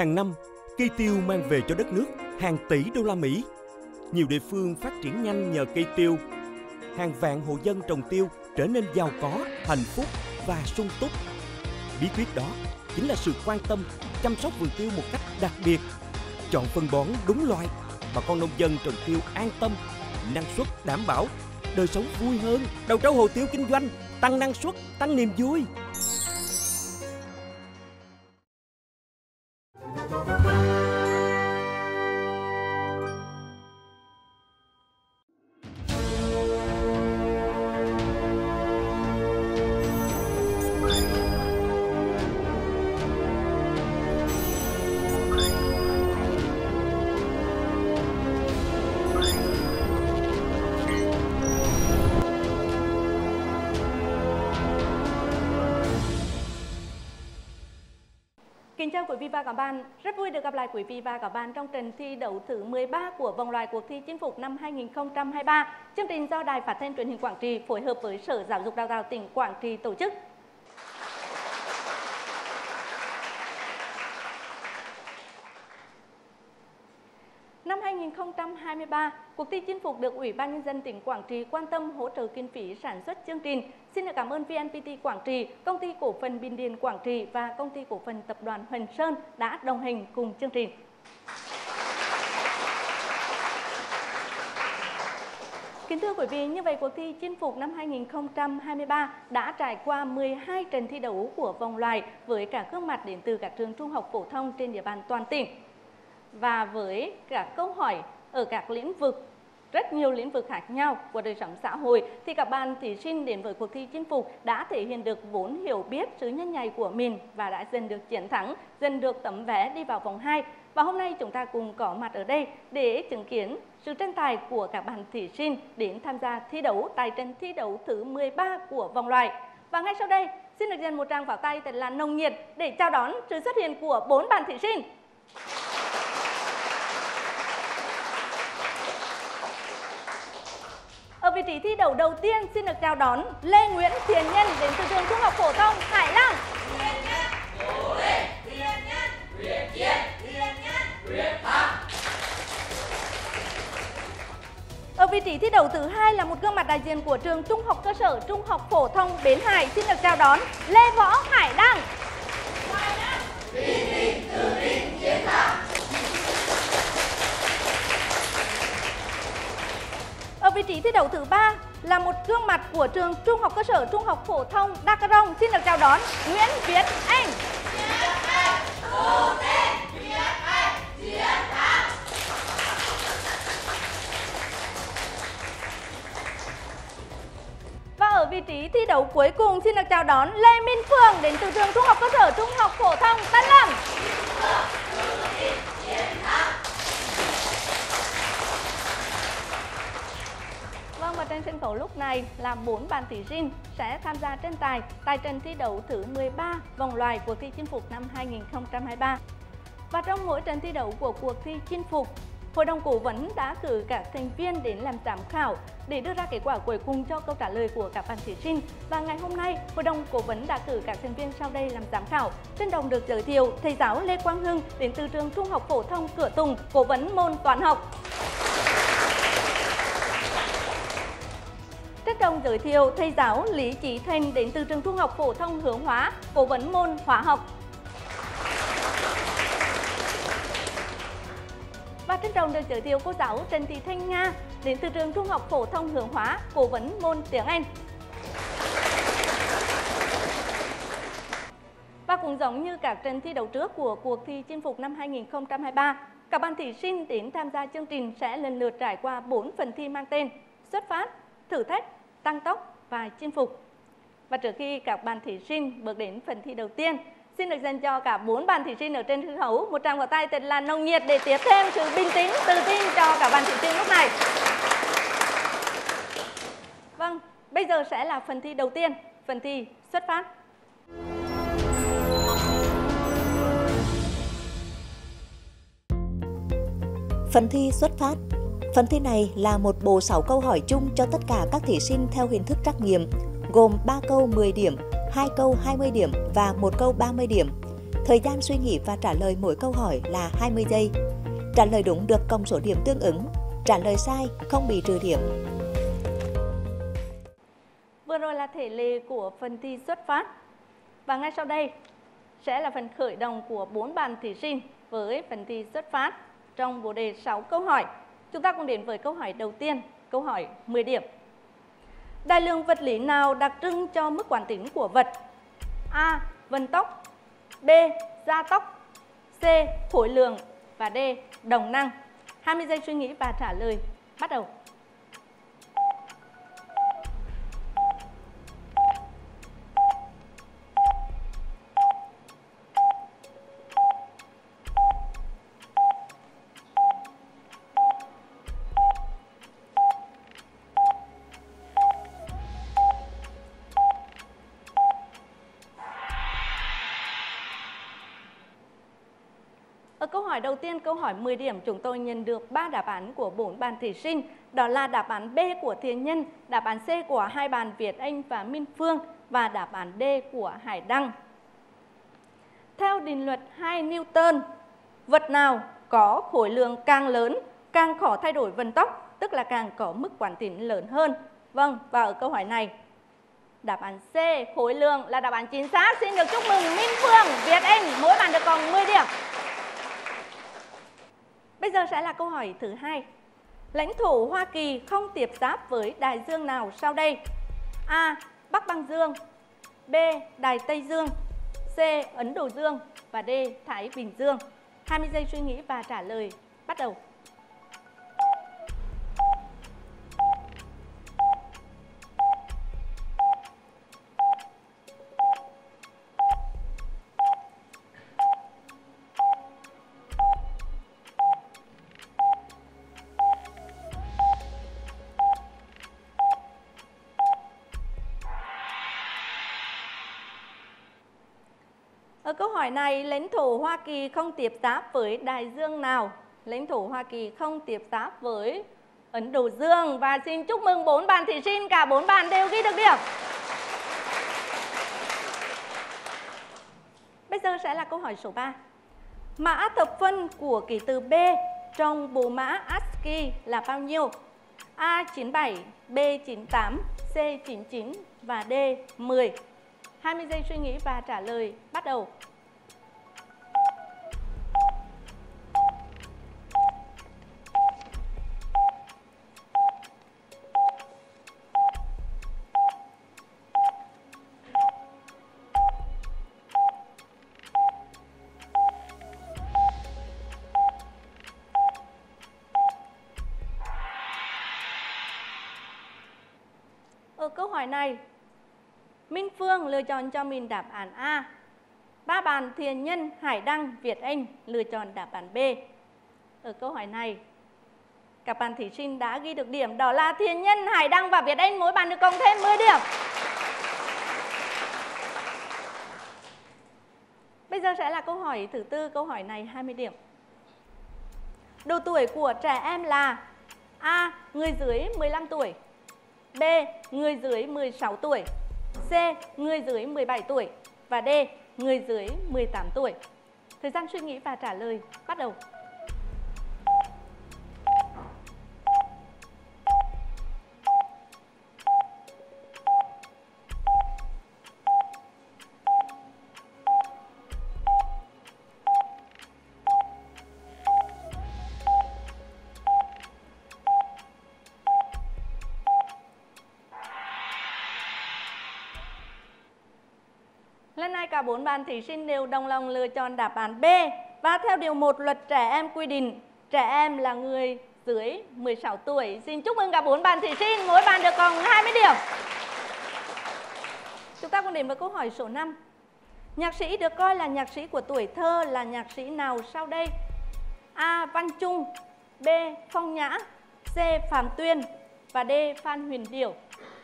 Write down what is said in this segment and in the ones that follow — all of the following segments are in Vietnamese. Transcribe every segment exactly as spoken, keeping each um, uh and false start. Hàng năm, cây tiêu mang về cho đất nước hàng tỷ đô la Mỹ. Nhiều địa phương phát triển nhanh nhờ cây tiêu. Hàng vạn hộ dân trồng tiêu trở nên giàu có, hạnh phúc và sung túc. Bí quyết đó chính là sự quan tâm chăm sóc vườn tiêu một cách đặc biệt. Chọn phân bón đúng loại, bà con nông dân trồng tiêu an tâm, năng suất đảm bảo, đời sống vui hơn. Đầu trấu hồ tiêu kinh doanh, tăng năng suất, tăng niềm vui. Kính chào quý vị và các bạn, rất vui được gặp lại quý vị và các bạn trong trận thi đấu thứ mười ba của vòng loại cuộc thi chinh phục năm hai nghìn không trăm hai mươi ba. Chương trình do Đài Phát thanh Truyền hình Quảng Trị phối hợp với Sở Giáo dục Đào tạo tỉnh Quảng Trị tổ chức. Năm hai nghìn không trăm hai mươi ba, cuộc thi chinh phục được Ủy ban Nhân dân tỉnh Quảng Trị quan tâm hỗ trợ kinh phí sản xuất chương trình. Xin được cảm ơn vê en pê tê Quảng Trị, Công ty Cổ phần Bình Điền Quảng Trị và Công ty Cổ phần Tập đoàn Hoành Sơn đã đồng hành cùng chương trình. Kính thưa quý vị, như vậy cuộc thi chinh phục năm hai nghìn không trăm hai mươi ba đã trải qua mười hai trận thi đấu của vòng loại với cả gương mặt đến từ các trường trung học phổ thông trên địa bàn toàn tỉnh. Và với các câu hỏi ở các lĩnh vực, rất nhiều lĩnh vực khác nhau của đời sống xã hội, thì các bạn thí sinh đến với cuộc thi chinh phục đã thể hiện được vốn hiểu biết, sự nhanh nhạy của mình và đã giành được chiến thắng, giành được tấm vé đi vào vòng hai. Và hôm nay chúng ta cùng có mặt ở đây để chứng kiến sự tranh tài của các bạn thí sinh đến tham gia thi đấu tại trận thi đấu thứ mười ba của vòng loại. Và ngay sau đây, xin được dành một tràng pháo tay thật là nồng nhiệt để chào đón sự xuất hiện của bốn bạn thí sinh. Ở vị trí thi đấu đầu tiên, xin được chào đón Lê Nguyễn Thiện Nhân đến từ trường Trung học phổ thông Hải Lăng. Thiện Nhân, cố lên, Thiện Nhân, quyết chiến, Thiện Nhân, quyết thắng. Ở vị trí thi đấu thứ hai là một gương mặt đại diện của trường Trung học cơ sở Trung học phổ thông Bến Hải, xin được chào đón Lê Võ Hải Đăng. Hải Đăng, vì mình tự mình chiến thắng. Ở vị trí thi đấu thứ ba là một gương mặt của trường Trung học cơ sở Trung học phổ thông Đakrông, xin được chào đón Nguyễn Việt Anh. Và ở vị trí thi đấu cuối cùng, xin được chào đón Lê Minh Phương đến từ trường Trung học cơ sở Trung học phổ thông Tân Lâm. Và trên sân khấu lúc này là bốn bạn thí sinh sẽ tham gia tranh tài tại trận thi đấu thứ mười ba vòng loại cuộc thi chinh phục năm hai nghìn không trăm hai mươi ba. Và trong mỗi trận thi đấu của cuộc thi chinh phục, Hội đồng Cố vấn đã cử các thành viên đến làm giám khảo để đưa ra kết quả cuối cùng cho câu trả lời của các bạn thí sinh. Và ngày hôm nay, Hội đồng Cố vấn đã cử các thành viên sau đây làm giám khảo. Trên đồng được giới thiệu thầy giáo Lê Quang Hưng đến từ trường Trung học phổ thông Cửa Tùng, cố vấn môn toán học. Trích đồng giới thiệu thầy giáo Lý Chí Thanh đến từ trường Trung học phổ thông Hướng Hóa, cố vấn môn hóa học. Và trích đồng được giới thiệu cô giáo Trần Thị Thanh Nga đến từ trường Trung học phổ thông Hướng Hóa, cố vấn môn tiếng Anh. Và cũng giống như các trận thi đấu trước của cuộc thi chinh phục năm hai nghìn không trăm hai mươi ba, các bạn thí sinh đến tham gia chương trình sẽ lần lượt trải qua bốn phần thi mang tên Xuất phát, Thử thách, Tăng tốc và Chinh phục. Và trước khi các bạn thí sinh bước đến phần thi đầu tiên, xin được dành cho cả bốn bạn thí sinh ở trên sân khấu một tràng pháo tay thật là nồng nhiệt để tiếp thêm sự bình tĩnh, tự tin cho các bạn thí sinh lúc này. Vâng, bây giờ sẽ là phần thi đầu tiên, phần thi xuất phát. Phần thi xuất phát. Phần thi này là một bộ sáu câu hỏi chung cho tất cả các thí sinh theo hình thức trắc nghiệm, gồm ba câu mười điểm, hai câu hai mươi điểm và một câu ba mươi điểm. Thời gian suy nghĩ và trả lời mỗi câu hỏi là hai mươi giây. Trả lời đúng được cộng số điểm tương ứng, trả lời sai không bị trừ điểm. Vừa rồi là thể lệ của phần thi xuất phát. Và ngay sau đây sẽ là phần khởi động của bốn bạn thí sinh với phần thi xuất phát trong bộ đề sáu câu hỏi. Chúng ta cùng đến với câu hỏi đầu tiên, câu hỏi mười điểm. Đại lượng vật lý nào đặc trưng cho mức quán tính của vật? A. Vận tốc, B. Gia tốc, C. Khối lượng và D. Đồng năng. hai mươi giây suy nghĩ và trả lời. Bắt đầu. Đầu tiên, câu hỏi mười điểm, chúng tôi nhận được ba đáp án của bốn bạn thí sinh, đó là đáp án B của Thiện Nhân, đáp án C của hai bạn Việt Anh và Minh Phương và đáp án D của Hải Đăng. Theo định luật hai Newton, vật nào có khối lượng càng lớn càng khó thay đổi vận tốc, tức là càng có mức quán tính lớn hơn. Vâng, và ở câu hỏi này, đáp án C khối lượng là đáp án chính xác. Xin được chúc mừng Minh Phương, Việt Anh, mỗi bạn được còn mười điểm. Bây giờ sẽ là câu hỏi thứ hai. Lãnh thổ Hoa Kỳ không tiếp giáp với đại dương nào sau đây? A. Bắc Băng Dương, B. Đại Tây Dương, C. Ấn Độ Dương và D. Thái Bình Dương. hai mươi giây suy nghĩ và trả lời. Bắt đầu. Ở câu hỏi này, lãnh thổ Hoa Kỳ không tiếp giáp với đại dương nào? Lãnh thổ Hoa Kỳ không tiếp giáp với Ấn Độ Dương. Và xin chúc mừng bốn bạn thí sinh, cả bốn bạn đều ghi được điểm. Bây giờ sẽ là câu hỏi số ba. Mã thập phân của ký tự B trong bộ mã a ét c ii là bao nhiêu? A. chín mươi bảy, B. chín mươi tám, C. chín mươi chín và D. mười. hai mươi giây suy nghĩ và trả lời. Bắt đầu. Ở câu hỏi này, Minh Phương lựa chọn cho mình đáp án A. Ba bạn Thiện Nhân, Hải Đăng, Việt Anh lựa chọn đáp án B. Ở câu hỏi này, các bạn thí sinh đã ghi được điểm, đó là Thiện Nhân, Hải Đăng và Việt Anh, mỗi bạn được cộng thêm mười điểm. Bây giờ sẽ là câu hỏi thứ tư, câu hỏi này hai mươi điểm. Độ tuổi của trẻ em là A. Người dưới mười lăm tuổi, B. Người dưới mười sáu tuổi, C. Người dưới mười bảy tuổi và D. Người dưới mười tám tuổi. Thời gian suy nghĩ và trả lời. Bắt đầu. Lần này cả bốn bạn thí sinh đều đồng lòng lựa chọn đáp án B. Và theo điều một luật trẻ em quy định, trẻ em là người dưới mười sáu tuổi. Xin chúc mừng cả bốn bạn thí sinh, mỗi bạn được còn hai mươi điểm. Chúng ta cùng đến với câu hỏi số năm. Nhạc sĩ được coi là nhạc sĩ của tuổi thơ là nhạc sĩ nào sau đây? A. Văn Trung, B. Phong Nhã, C. Phạm Tuyên và D. Phan Huyền Điểu.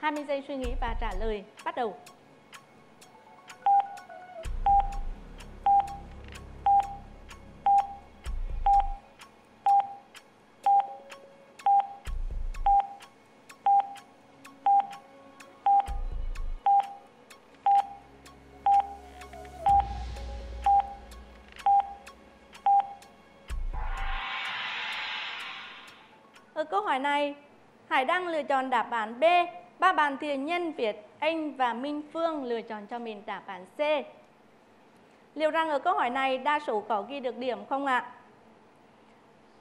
hai mươi giây suy nghĩ và trả lời. Bắt đầu. hỏi này, Hải Đăng lựa chọn đáp án B. Ba bạn thiện nhân Việt Anh và Minh Phương lựa chọn cho mình đáp án C. Liệu rằng ở câu hỏi này đa số có ghi được điểm không ạ?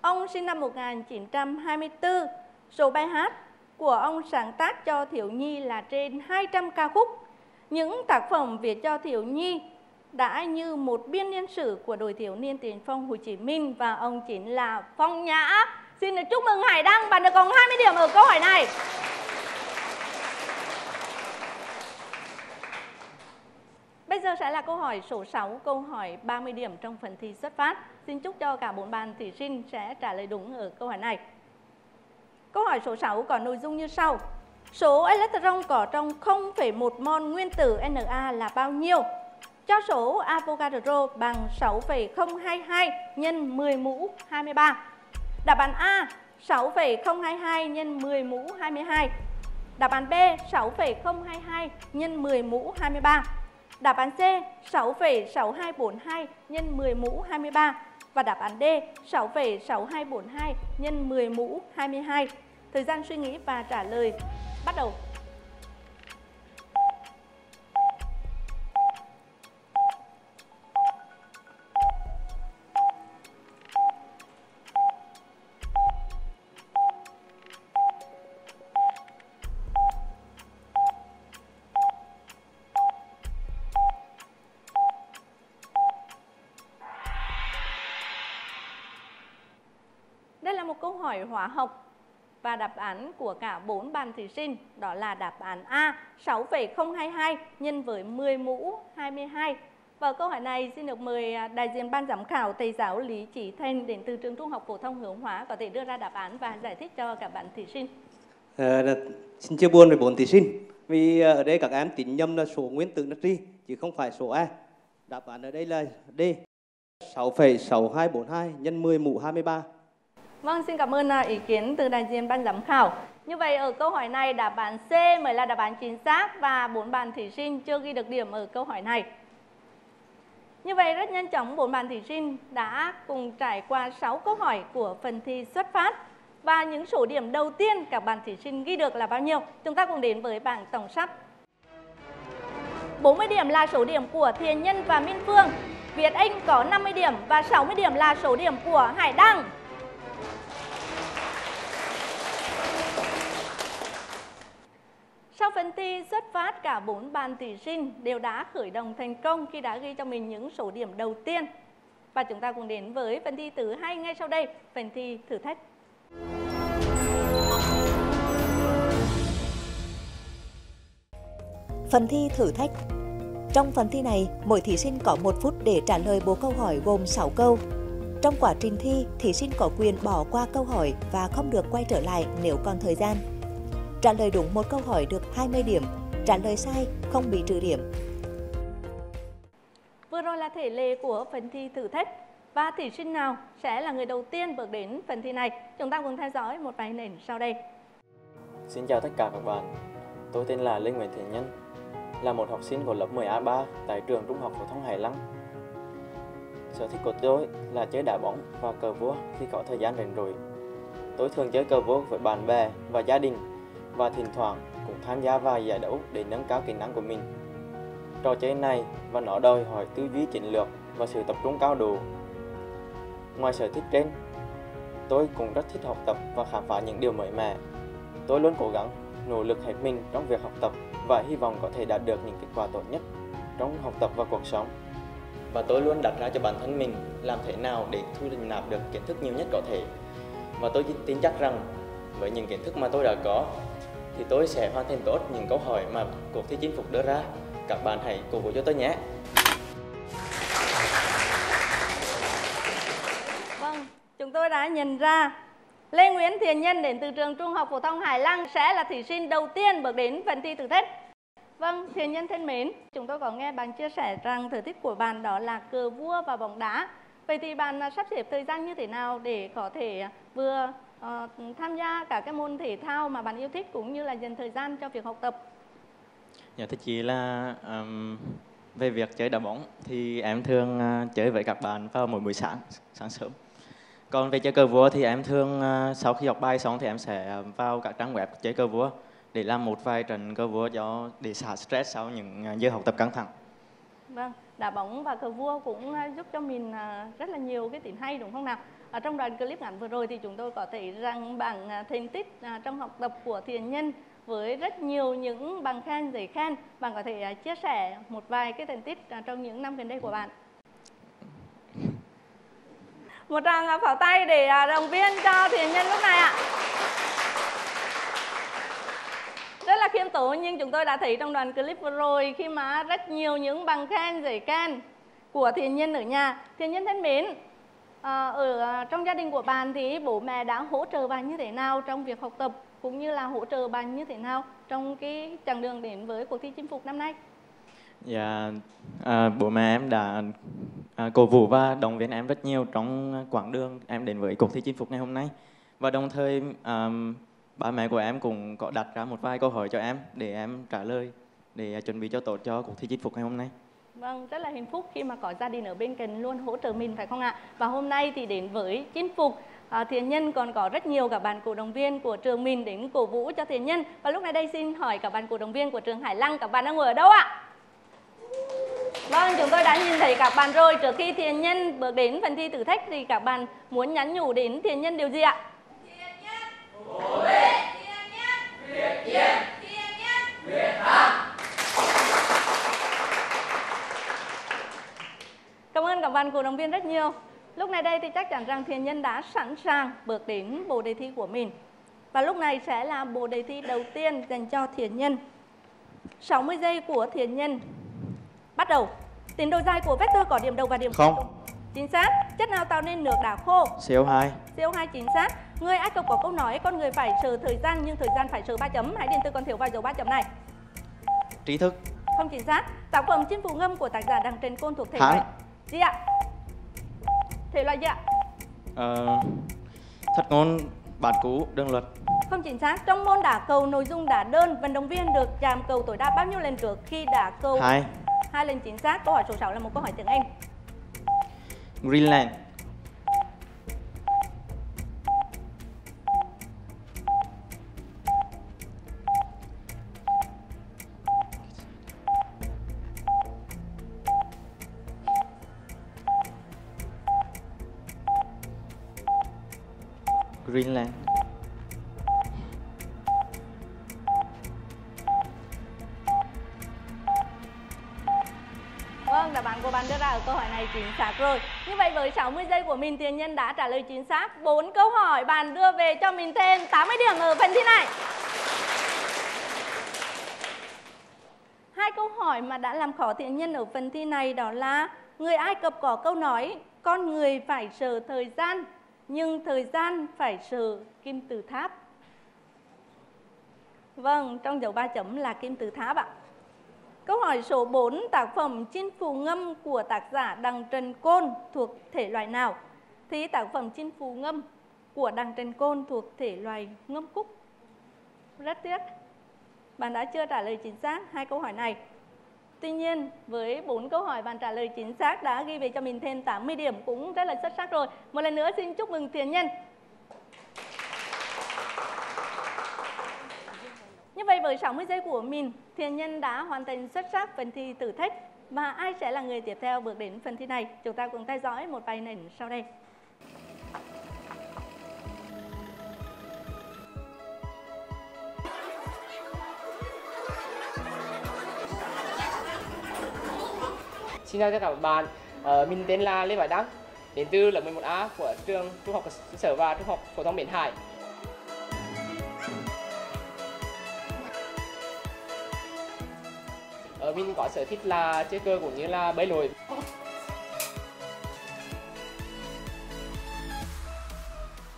Ông sinh năm một nghìn chín trăm hai mươi tư, số bài hát của ông sáng tác cho thiếu nhi là trên hai trăm ca khúc. Những tác phẩm viết cho thiếu nhi đã như một biên niên sử của đội thiếu niên tiền phong Hồ Chí Minh và ông chính là Phong Nhã. Xin được chúc mừng Hải Đăng, bạn được còn hai mươi điểm ở câu hỏi này. Bây giờ sẽ là câu hỏi số sáu, câu hỏi ba mươi điểm trong phần thi xuất phát. Xin chúc cho cả bốn bạn thí sinh sẽ trả lời đúng ở câu hỏi này. Câu hỏi số sáu có nội dung như sau. Số electron có trong không phẩy một mol nguyên tử Na là bao nhiêu? Cho số Avogadro bằng sáu phẩy không hai hai nhân mười mũ hai mươi ba. Đáp án A sáu phẩy không hai hai nhân mười mũ hai mươi hai. Đáp án B sáu phẩy không hai hai nhân mười mũ hai mươi ba. Đáp án C sáu phẩy sáu hai bốn hai nhân mười mũ hai mươi ba. Và đáp án D sáu phẩy sáu hai bốn hai nhân mười mũ hai mươi hai. Thời gian suy nghĩ và trả lời bắt đầu. Đây là một câu hỏi hóa học và đáp án của cả bốn bạn thí sinh đó là đáp án A sáu phẩy không hai hai nhân với mười mũ hai mươi hai. Và câu hỏi này xin được mời đại diện ban giám khảo thầy giáo Lý Chí Thanh đến từ trường Trung học phổ thông Hướng Hóa có thể đưa ra đáp án và giải thích cho các bạn thí sinh. À, xin chia buồn với bốn thí sinh vì ở đây các em tính nhầm là số nguyên tử natri chứ không phải số A. Đáp án ở đây là D sáu phẩy sáu hai bốn hai nhân mười mũ hai mươi ba. Vâng, xin cảm ơn ý kiến từ đại diện ban giám khảo. Như vậy ở câu hỏi này đáp án C mới là đáp án chính xác và bốn bạn thí sinh chưa ghi được điểm ở câu hỏi này. Như vậy rất nhanh chóng bốn bạn thí sinh đã cùng trải qua sáu câu hỏi của phần thi xuất phát và những số điểm đầu tiên các bạn thí sinh ghi được là bao nhiêu? Chúng ta cùng đến với bảng tổng sắp. bốn mươi điểm là số điểm của Thiện Nhân và Minh Phương. Việt Anh có năm mươi điểm và sáu mươi điểm là số điểm của Hải Đăng. Sau phần thi xuất phát, cả bốn bạn thí sinh đều đã khởi động thành công khi đã ghi cho mình những số điểm đầu tiên. Và chúng ta cùng đến với phần thi thứ hai ngay sau đây, phần thi thử thách. Phần thi thử thách. Trong phần thi này, mỗi thí sinh có một phút để trả lời bộ câu hỏi gồm sáu câu. Trong quá trình thi, thí sinh có quyền bỏ qua câu hỏi và không được quay trở lại nếu còn thời gian. Trả lời đúng một câu hỏi được hai mươi điểm, trả lời sai không bị trừ điểm. Vừa rồi là thể lệ của phần thi thử thách và thí sinh nào sẽ là người đầu tiên bước đến phần thi này. Chúng ta cùng theo dõi một vài hình ảnh sau đây. Xin chào tất cả các bạn, tôi tên là Lê Nguyễn Thiện Nhân, là một học sinh của lớp mười A ba tại trường Trung học phổ thông Hải Lăng. Sở thích của tôi là chơi đá bóng và cờ vua khi có thời gian rảnh rỗi. Tôi thường chơi cờ vua với bạn bè và gia đình, và thỉnh thoảng cũng tham gia vài giải đấu để nâng cao kỹ năng của mình. Trò chơi này và nó đòi hỏi tư duy chiến lược và sự tập trung cao độ. Ngoài sở thích trên, tôi cũng rất thích học tập và khám phá những điều mới mẻ. Tôi luôn cố gắng, nỗ lực hết mình trong việc học tập và hy vọng có thể đạt được những kết quả tốt nhất trong học tập và cuộc sống. Và tôi luôn đặt ra cho bản thân mình làm thế nào để thu nạp được kiến thức nhiều nhất có thể. Và tôi tin chắc rằng với những kiến thức mà tôi đã có, thì tôi sẽ hoàn thành tốt những câu hỏi mà cuộc thi chinh phục đưa ra. Các bạn hãy cổ vũ cho tôi nhé. Vâng, chúng tôi đã nhận ra Lê Nguyễn Thiện Nhân đến từ trường Trung học phổ thông Hải Lăng sẽ là thí sinh đầu tiên bước đến phần thi thử thách. Vâng, Thiện Nhân thân mến, chúng tôi có nghe bạn chia sẻ rằng sở thích của bạn đó là cờ vua và bóng đá. Vậy thì bạn sắp xếp thời gian như thế nào để có thể vừa Uh, tham gia cả các môn thể thao mà bạn yêu thích cũng như là dành thời gian cho việc học tập? Dạ, thưa chị là um, về việc chơi đá bóng thì em thường uh, chơi với các bạn vào mỗi buổi sáng sáng sớm. Còn về chơi cờ vua thì em thường sau khi học bài xong thì em sẽ vào các trang web chơi cờ vua để làm một vài trận cờ vua cho để xả stress sau những giờ học tập căng thẳng. Vâng, đá bóng và cờ vua cũng giúp cho mình rất là nhiều cái tin hay đúng không nào? Ở trong đoạn clip ngắn vừa rồi thì chúng tôi có thấy rằng bảng thành tích trong học tập của Thiện Nhân với rất nhiều những bằng khen, giấy khen. Bạn có thể chia sẻ một vài cái thành tích trong những năm gần đây của bạn. Một tràng pháo tay để động viên cho Thiện Nhân lúc này ạ. Rất là khiêm tốn nhưng chúng tôi đã thấy trong đoạn clip vừa rồi khi mà rất nhiều những bằng khen, giấy khen của Thiện Nhân ở nhà. Thiện Nhân thân mến, ở trong gia đình của bạn thì bố mẹ đã hỗ trợ bạn như thế nào trong việc học tập cũng như là hỗ trợ bạn như thế nào trong cái chặng đường đến với cuộc thi chinh phục năm nay? Dạ, à, bố mẹ em đã à, cổ vũ và động viên em rất nhiều trong quãng đường em đến với cuộc thi chinh phục ngày hôm nay. Và đồng thời à, ba mẹ của em cũng có đặt ra một vài câu hỏi cho em để em trả lời để chuẩn bị cho tốt cho cuộc thi chinh phục ngày hôm nay. Vâng, rất là hạnh phúc khi mà có gia đình ở bên cạnh luôn hỗ trợ mình phải không ạ? Và hôm nay thì đến với chinh phục, à, Thiện Nhân còn có rất nhiều các bạn cổ động viên của trường mình đến cổ vũ cho Thiện Nhân. Và lúc này đây xin hỏi các bạn cổ động viên của trường Hải Lăng, các bạn đang ngồi ở đâu ạ? Vâng, chúng tôi đã nhìn thấy các bạn rồi. Trước khi Thiện Nhân bước đến phần thi thử thách thì các bạn muốn nhắn nhủ đến Thiện Nhân điều gì ạ? Thiện Nhân, cố lên! Thiện Nhân, Việt Việt! Thiện Nhân, Việt Nam! Cảm ơn các bạn cổ động viên rất nhiều. Lúc này đây thì chắc chắn rằng Thiện Nhân đã sẵn sàng bước đến bộ đề thi của mình. Và lúc này sẽ là bộ đề thi đầu tiên dành cho Thiện Nhân. sáu mươi giây của Thiện Nhân. Bắt đầu. Tiến độ dài của vector có điểm đầu và điểm không. Không. Chính xác. Chất nào tạo nên nước đá khô? xê o hai. xê o hai chính xác. Người Ai Cập có câu nói con người phải chờ thời gian nhưng thời gian phải chờ ba chấm. Hãy điền từ còn thiếu vào dấu ba chấm này. Trí thức. Không chính xác. Tác phẩm Chim Phù Ngâm của tác giả Đặng Trần Côn thuộc thể loại gì ạ? Thể loại gì ạ? Ờ, Thất ngôn, bản cú, đương luật. Không chính xác. Trong môn đá cầu nội dung đá đơn, vận động viên được chạm cầu tối đa bao nhiêu lần trước khi đá cầu? Hai. Hai lần chính xác. Câu hỏi số sáu là một câu hỏi tiếng Anh. Greenland. Greenland. Vâng, đáp án của bạn đưa ra ở câu hỏi này chính xác rồi. Như vậy với sáu mươi giây của mình, Thiện Nhân đã trả lời chính xác bốn câu hỏi. Bạn đưa về cho mình thêm tám mươi điểm ở phần thi này. Hai câu hỏi mà đã làm khó Thiện Nhân ở phần thi này đó là người Ai Cập có câu nói con người phải chờ thời gian nhưng thời gian phải sờ kim tự tháp. Vâng, trong dấu ba chấm là kim tự tháp ạ. Câu hỏi số bốn, tác phẩm Chinh Phù Ngâm của tác giả Đặng Trần Côn thuộc thể loại nào? Thì tác phẩm Chinh Phù Ngâm của Đặng Trần Côn thuộc thể loại ngâm cúc. Rất tiếc, bạn đã chưa trả lời chính xác hai câu hỏi này. Tuy nhiên, với bốn câu hỏi bạn trả lời chính xác đã ghi về cho mình thêm tám mươi điểm cũng rất là xuất sắc rồi. Một lần nữa xin chúc mừng Thiện Nhân. Như vậy với sáu mươi giây của mình, Thiện Nhân đã hoàn thành xuất sắc phần thi thử thách. Và ai sẽ là người tiếp theo bước đến phần thi này? Chúng ta cùng theo dõi một vài hình ảnh sau đây. Xin chào tất cả các bạn, ờ, mình tên là Lê Võ Hải Đăng, đến từ lớp mười một A của trường Trung học cơ sở và Trung học phổ thông Bến Hải. Ờ, mình có sở thích là chơi cờ cũng như là bơi lội.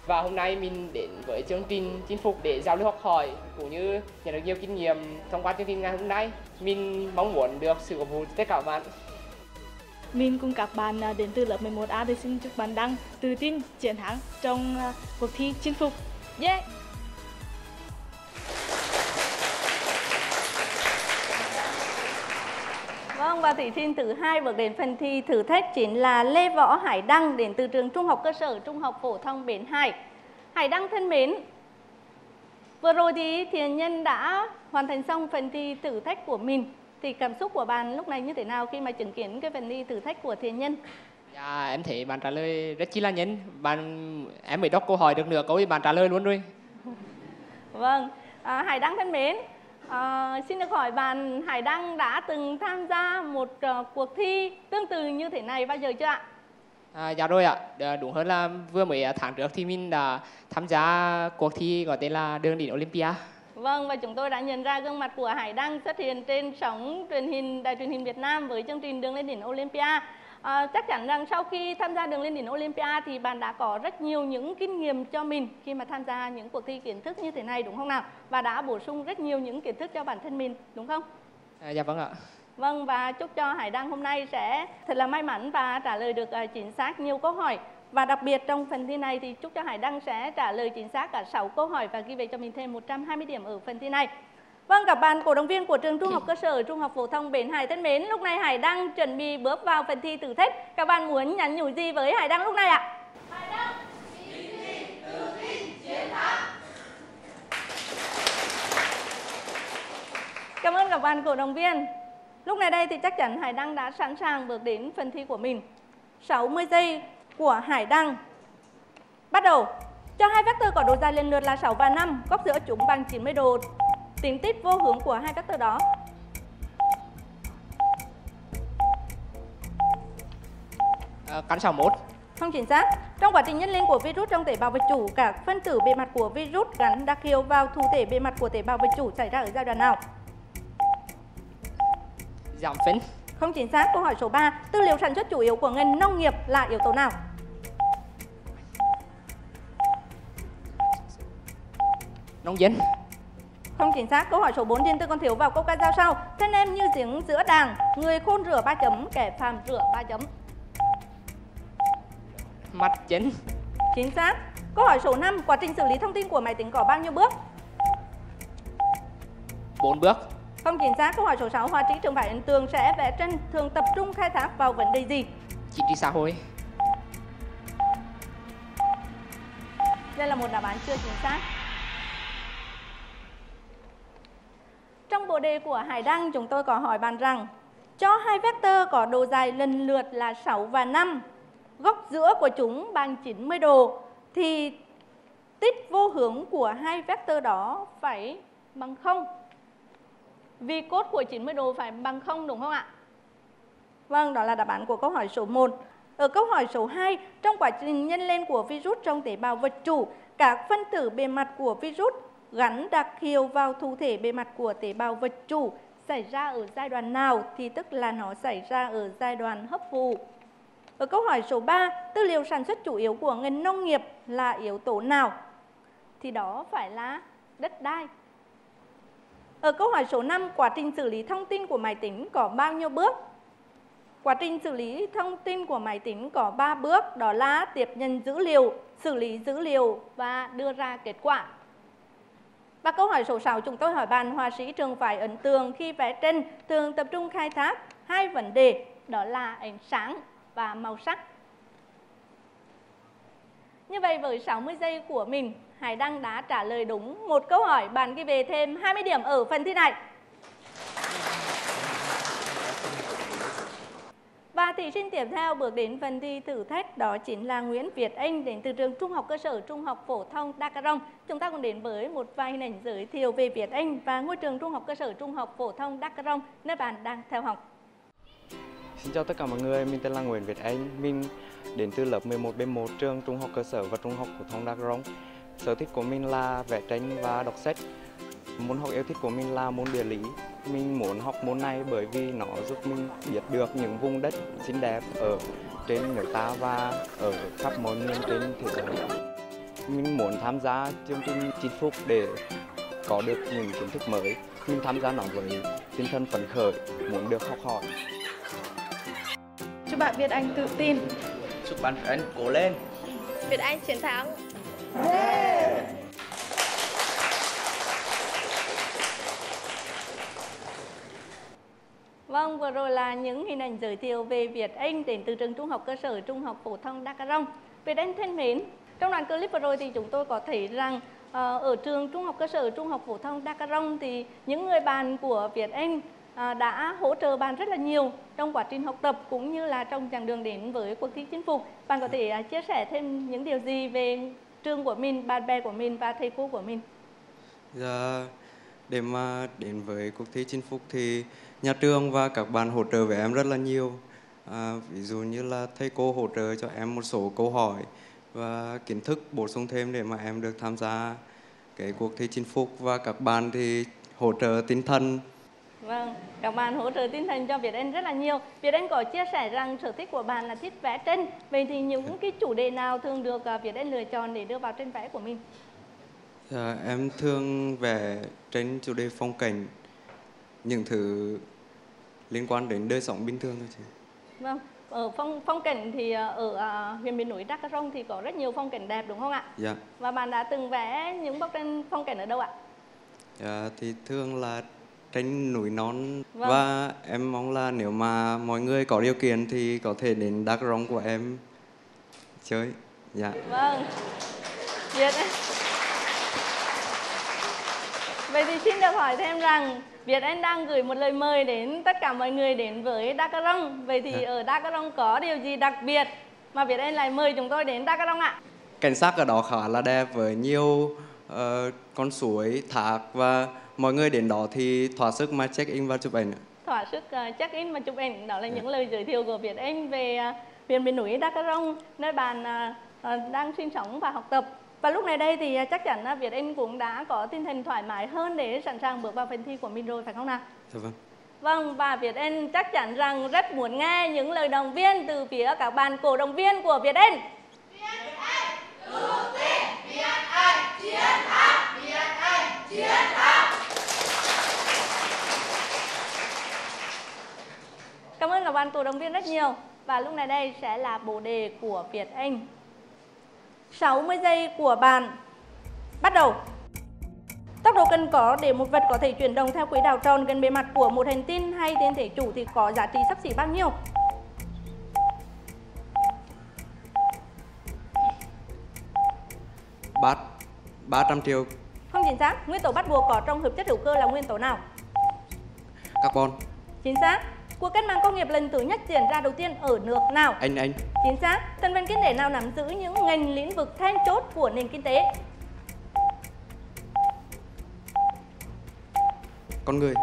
Và hôm nay mình đến với chương trình chinh phục để giao lưu học hỏi cũng như nhận được nhiều kinh nghiệm thông qua chương trình ngày hôm nay. Mình mong muốn được sự cổ vũ tất cả các bạn. Mình cùng các bạn đến từ lớp mười một A để xin chúc bạn Đăng tự tin chiến thắng trong cuộc thi chinh phục. Yeah! Vâng, và thí sinh thứ hai bước đến phần thi thử thách chính là Lê Võ Hải Đăng đến từ trường Trung học cơ sở Trung học phổ thông Bến Hải. Hải Đăng thân mến, vừa rồi thì Thiện Nhân đã hoàn thành xong phần thi thử thách của mình. Thì cảm xúc của bạn lúc này như thế nào khi mà chứng kiến cái phần thi thử thách của Thiện Nhân? Dạ, em thấy bạn trả lời rất chi là nhanh. Bạn, em mới đọc câu hỏi được nửa câu thì bạn trả lời luôn rồi. Vâng, à, Hải Đăng thân mến, à, xin được hỏi bạn Hải Đăng đã từng tham gia một uh, cuộc thi tương tự như thế này bao giờ chưa ạ? À, dạ rồi ạ, đúng hơn là vừa mới tháng trước thì mình đã tham gia cuộc thi có tên là Đường Lên Đỉnh Olympia. Vâng, và chúng tôi đã nhận ra gương mặt của Hải Đăng xuất hiện trên sóng truyền hình Đài truyền hình Việt Nam với chương trình Đường Lên Đỉnh Olympia. À, chắc chắn rằng sau khi tham gia Đường Lên Đỉnh Olympia thì bạn đã có rất nhiều những kinh nghiệm cho mình khi mà tham gia những cuộc thi kiến thức như thế này đúng không nào? Và đã bổ sung rất nhiều những kiến thức cho bản thân mình đúng không? À, dạ vâng ạ. Vâng, và chúc cho Hải Đăng hôm nay sẽ thật là may mắn và trả lời được chính xác nhiều câu hỏi. Và đặc biệt trong phần thi này thì chúc cho Hải Đăng sẽ trả lời chính xác cả sáu câu hỏi và ghi về cho mình thêm một trăm hai mươi điểm ở phần thi này. Vâng, các bạn cổ động viên của trường Trung học cơ sở Trung học phổ thông Bến Hải thân mến, lúc này Hải Đăng chuẩn bị bước vào phần thi thử thách. Các bạn muốn nhắn nhủ gì với Hải Đăng lúc này ạ? Hải Đăng, ý chí, tự tin, chiến thắng. Cảm ơn các bạn cổ động viên. Lúc này đây thì chắc chắn Hải Đăng đã sẵn sàng bước đến phần thi của mình. sáu mươi giây của Hải Đăng bắt đầu. Cho hai vectơ có độ dài lần lượt là sáu và năm, góc giữa chúng bằng chín mươi độ. Tính tít vô hướng của hai vectơ đó. À, căn sáu mốt. Không chính xác. Trong quá trình nhân lên của virus trong tế bào vật chủ, các phân tử bề mặt của virus gắn đặc hiệu vào thụ thể bề mặt của tế bào vật chủ xảy ra ở giai đoạn nào? Giảm phân. Không chính xác. Câu hỏi số ba. Tư liệu sản xuất chủ yếu của ngành nông nghiệp là yếu tố nào? Nông dân. Không chính xác. Câu hỏi số bốn. Điện từ còn thiếu vào câu ca dao sau. Thân em như giếng giữa đàng, người khôn rửa ba chấm, kẻ phàm rửa ba chấm. Mặt chính. Chính xác. Câu hỏi số năm. Quá trình xử lý thông tin của máy tính có bao nhiêu bước? bốn bước. Không chính xác. Câu hỏi số sáu. Họa sĩ Trường Phải Ấn Tượng sẽ vẽ tranh thường tập trung khai thác vào vấn đề gì? Chính trị xã hội. Đây là một đáp án chưa chính xác. Trong bộ đề của Hải Đăng chúng tôi có hỏi bạn rằng cho hai vectơ có độ dài lần lượt là sáu và năm, góc giữa của chúng bằng chín mươi độ thì tít vô hướng của hai vectơ đó phải bằng không. Vì cos của chín mươi độ phải bằng không đúng không ạ? Vâng, đó là đáp án của câu hỏi số một. Ở câu hỏi số hai, trong quá trình nhân lên của virus trong tế bào vật chủ, các phân tử bề mặt của virus gắn đặc hiệu vào thụ thể bề mặt của tế bào vật chủ xảy ra ở giai đoạn nào thì tức là nó xảy ra ở giai đoạn hấp thụ. Ở câu hỏi số ba, tư liệu sản xuất chủ yếu của ngành nông nghiệp là yếu tố nào? Thì đó phải là đất đai. Ở câu hỏi số năm, quá trình xử lý thông tin của máy tính có bao nhiêu bước? Quá trình xử lý thông tin của máy tính có ba bước, đó là tiếp nhận dữ liệu, xử lý dữ liệu và đưa ra kết quả. Và câu hỏi số sáu, chúng tôi hỏi bạn họa sĩ Trường Phái Ấn Tượng khi vẽ tranh thường tập trung khai thác hai vấn đề, đó là ánh sáng và màu sắc. Như vậy với sáu mươi giây của mình, Hải Đăng đã trả lời đúng một câu hỏi, bạn ghi về thêm hai mươi điểm ở phần thi này. Và thí sinh tiếp theo bước đến phần thi thử thách đó chính là Nguyễn Việt Anh đến từ trường Trung học cơ sở Trung học phổ thông Đakrông. Chúng ta cùng đến với một vài hình ảnh giới thiệu về Việt Anh và ngôi trường Trung học cơ sở Trung học phổ thông Đakrông nơi bạn đang theo học. Xin chào tất cả mọi người, mình tên là Nguyễn Việt Anh, mình đến từ lớp mười một B một trường Trung học cơ sở và Trung học phổ thông Đakrông. Sở thích của mình là vẽ tranh và đọc sách. Môn học yêu thích của mình là môn địa lý. Mình muốn học môn này bởi vì nó giúp mình biết được những vùng đất xinh đẹp ở trên nước ta và ở khắp mọi miền trên thế giới. Mình muốn tham gia chương trình chinh phục để có được những kiến thức mới. Mình tham gia nó với tinh thần phấn khởi, muốn được học hỏi. Chúc bạn Việt Anh tự tin. Chúc bạn Việt Anh cố lên. Việt Anh chiến thắng. Yeah. Vâng, vừa rồi là những hình ảnh giới thiệu về Việt Anh đến từ trường trung học cơ sở trung học phổ thông Đakrông. Việt Anh thân mến, trong đoạn clip vừa rồi thì chúng tôi có thấy rằng ở trường trung học cơ sở trung học phổ thông Đakrông thì những người bạn của Việt Anh đã hỗ trợ bạn rất là nhiều trong quá trình học tập cũng như là trong chặng đường đến với cuộc thi chinh phục. Bạn có thể chia sẻ thêm những điều gì về trường của mình, bạn bè của mình và thầy cô của mình? Dạ, để mà đến với cuộc thi chinh phục thì nhà trường và các bạn hỗ trợ với em rất là nhiều. À, ví dụ như là thầy cô hỗ trợ cho em một số câu hỏi và kiến thức bổ sung thêm để mà em được tham gia cái cuộc thi chinh phục, và các bạn thì hỗ trợ tinh thần. Vâng, các bạn hỗ trợ tinh thần cho Việt Anh rất là nhiều. Việt Anh có chia sẻ rằng sở thích của bạn là thích vẽ tranh. Vậy thì những cái chủ đề nào thường được Việt Anh lựa chọn để đưa vào tranh vẽ của mình? À, em thường vẽ tranh chủ đề phong cảnh, những thứ liên quan đến đời sống bình thường thôi chị. Vâng, ở phong phong cảnh thì ở huyện miền núi Đakrông thì có rất nhiều phong cảnh đẹp đúng không ạ? Dạ. Và bạn đã từng vẽ những bức tranh phong cảnh ở đâu ạ? Dạ, thì thường là tranh núi non. Vâng. Và em mong là nếu mà mọi người có điều kiện thì có thể đến Đakrông của em chơi. Dạ. Vâng. Việt Anh. Vậy thì xin được hỏi thêm rằng Việt Anh đang gửi một lời mời đến tất cả mọi người đến với Đakrông. Vậy thì à. ở Đakrông có điều gì đặc biệt mà Việt Anh lại mời chúng tôi đến Đakrông ạ? Cảnh sắc ở đó khá là đẹp với nhiều uh, con suối, thác, và mọi người đến đó thì thỏa sức mà check in và chụp ảnh. Thỏa sức uh, check in và chụp ảnh, đó là à. những lời giới thiệu của Việt Anh về huyện uh, miền núi Đakrông, nơi bạn uh, uh, đang sinh sống và học tập. Và lúc này đây thì chắc chắn là Việt Anh cũng đã có tinh thần thoải mái hơn để sẵn sàng bước vào phần thi của mình rồi, phải không nào? Dạ vâng. Vâng, và Việt Anh chắc chắn rằng rất muốn nghe những lời động viên từ phía các bạn cổ động viên của Việt Anh. Việt Anh, tự tin, Việt Anh, chiến thắng, Việt Anh, chiến thắng. Cảm ơn các bạn cổ động viên rất nhiều. Và lúc này đây sẽ là bồ đề của Việt Anh. sáu mươi giây của bạn bắt đầu. Tốc độ cần có để một vật có thể chuyển động theo quỹ đạo tròn gần bề mặt của một hành tinh hay thiên thể chủ thì có giá trị xấp xỉ bao nhiêu? ba trăm triệu. Không chính xác. Nguyên tố bắt buộc có trong hợp chất hữu cơ là nguyên tố nào? Carbon. Chính xác. Cuộc cách mạng công nghiệp lần thứ nhất diễn ra đầu tiên ở nước nào? Anh Anh. Chính xác. Thành phần kinh tế nào nắm giữ những ngành lĩnh vực then chốt của nền kinh tế? Con người.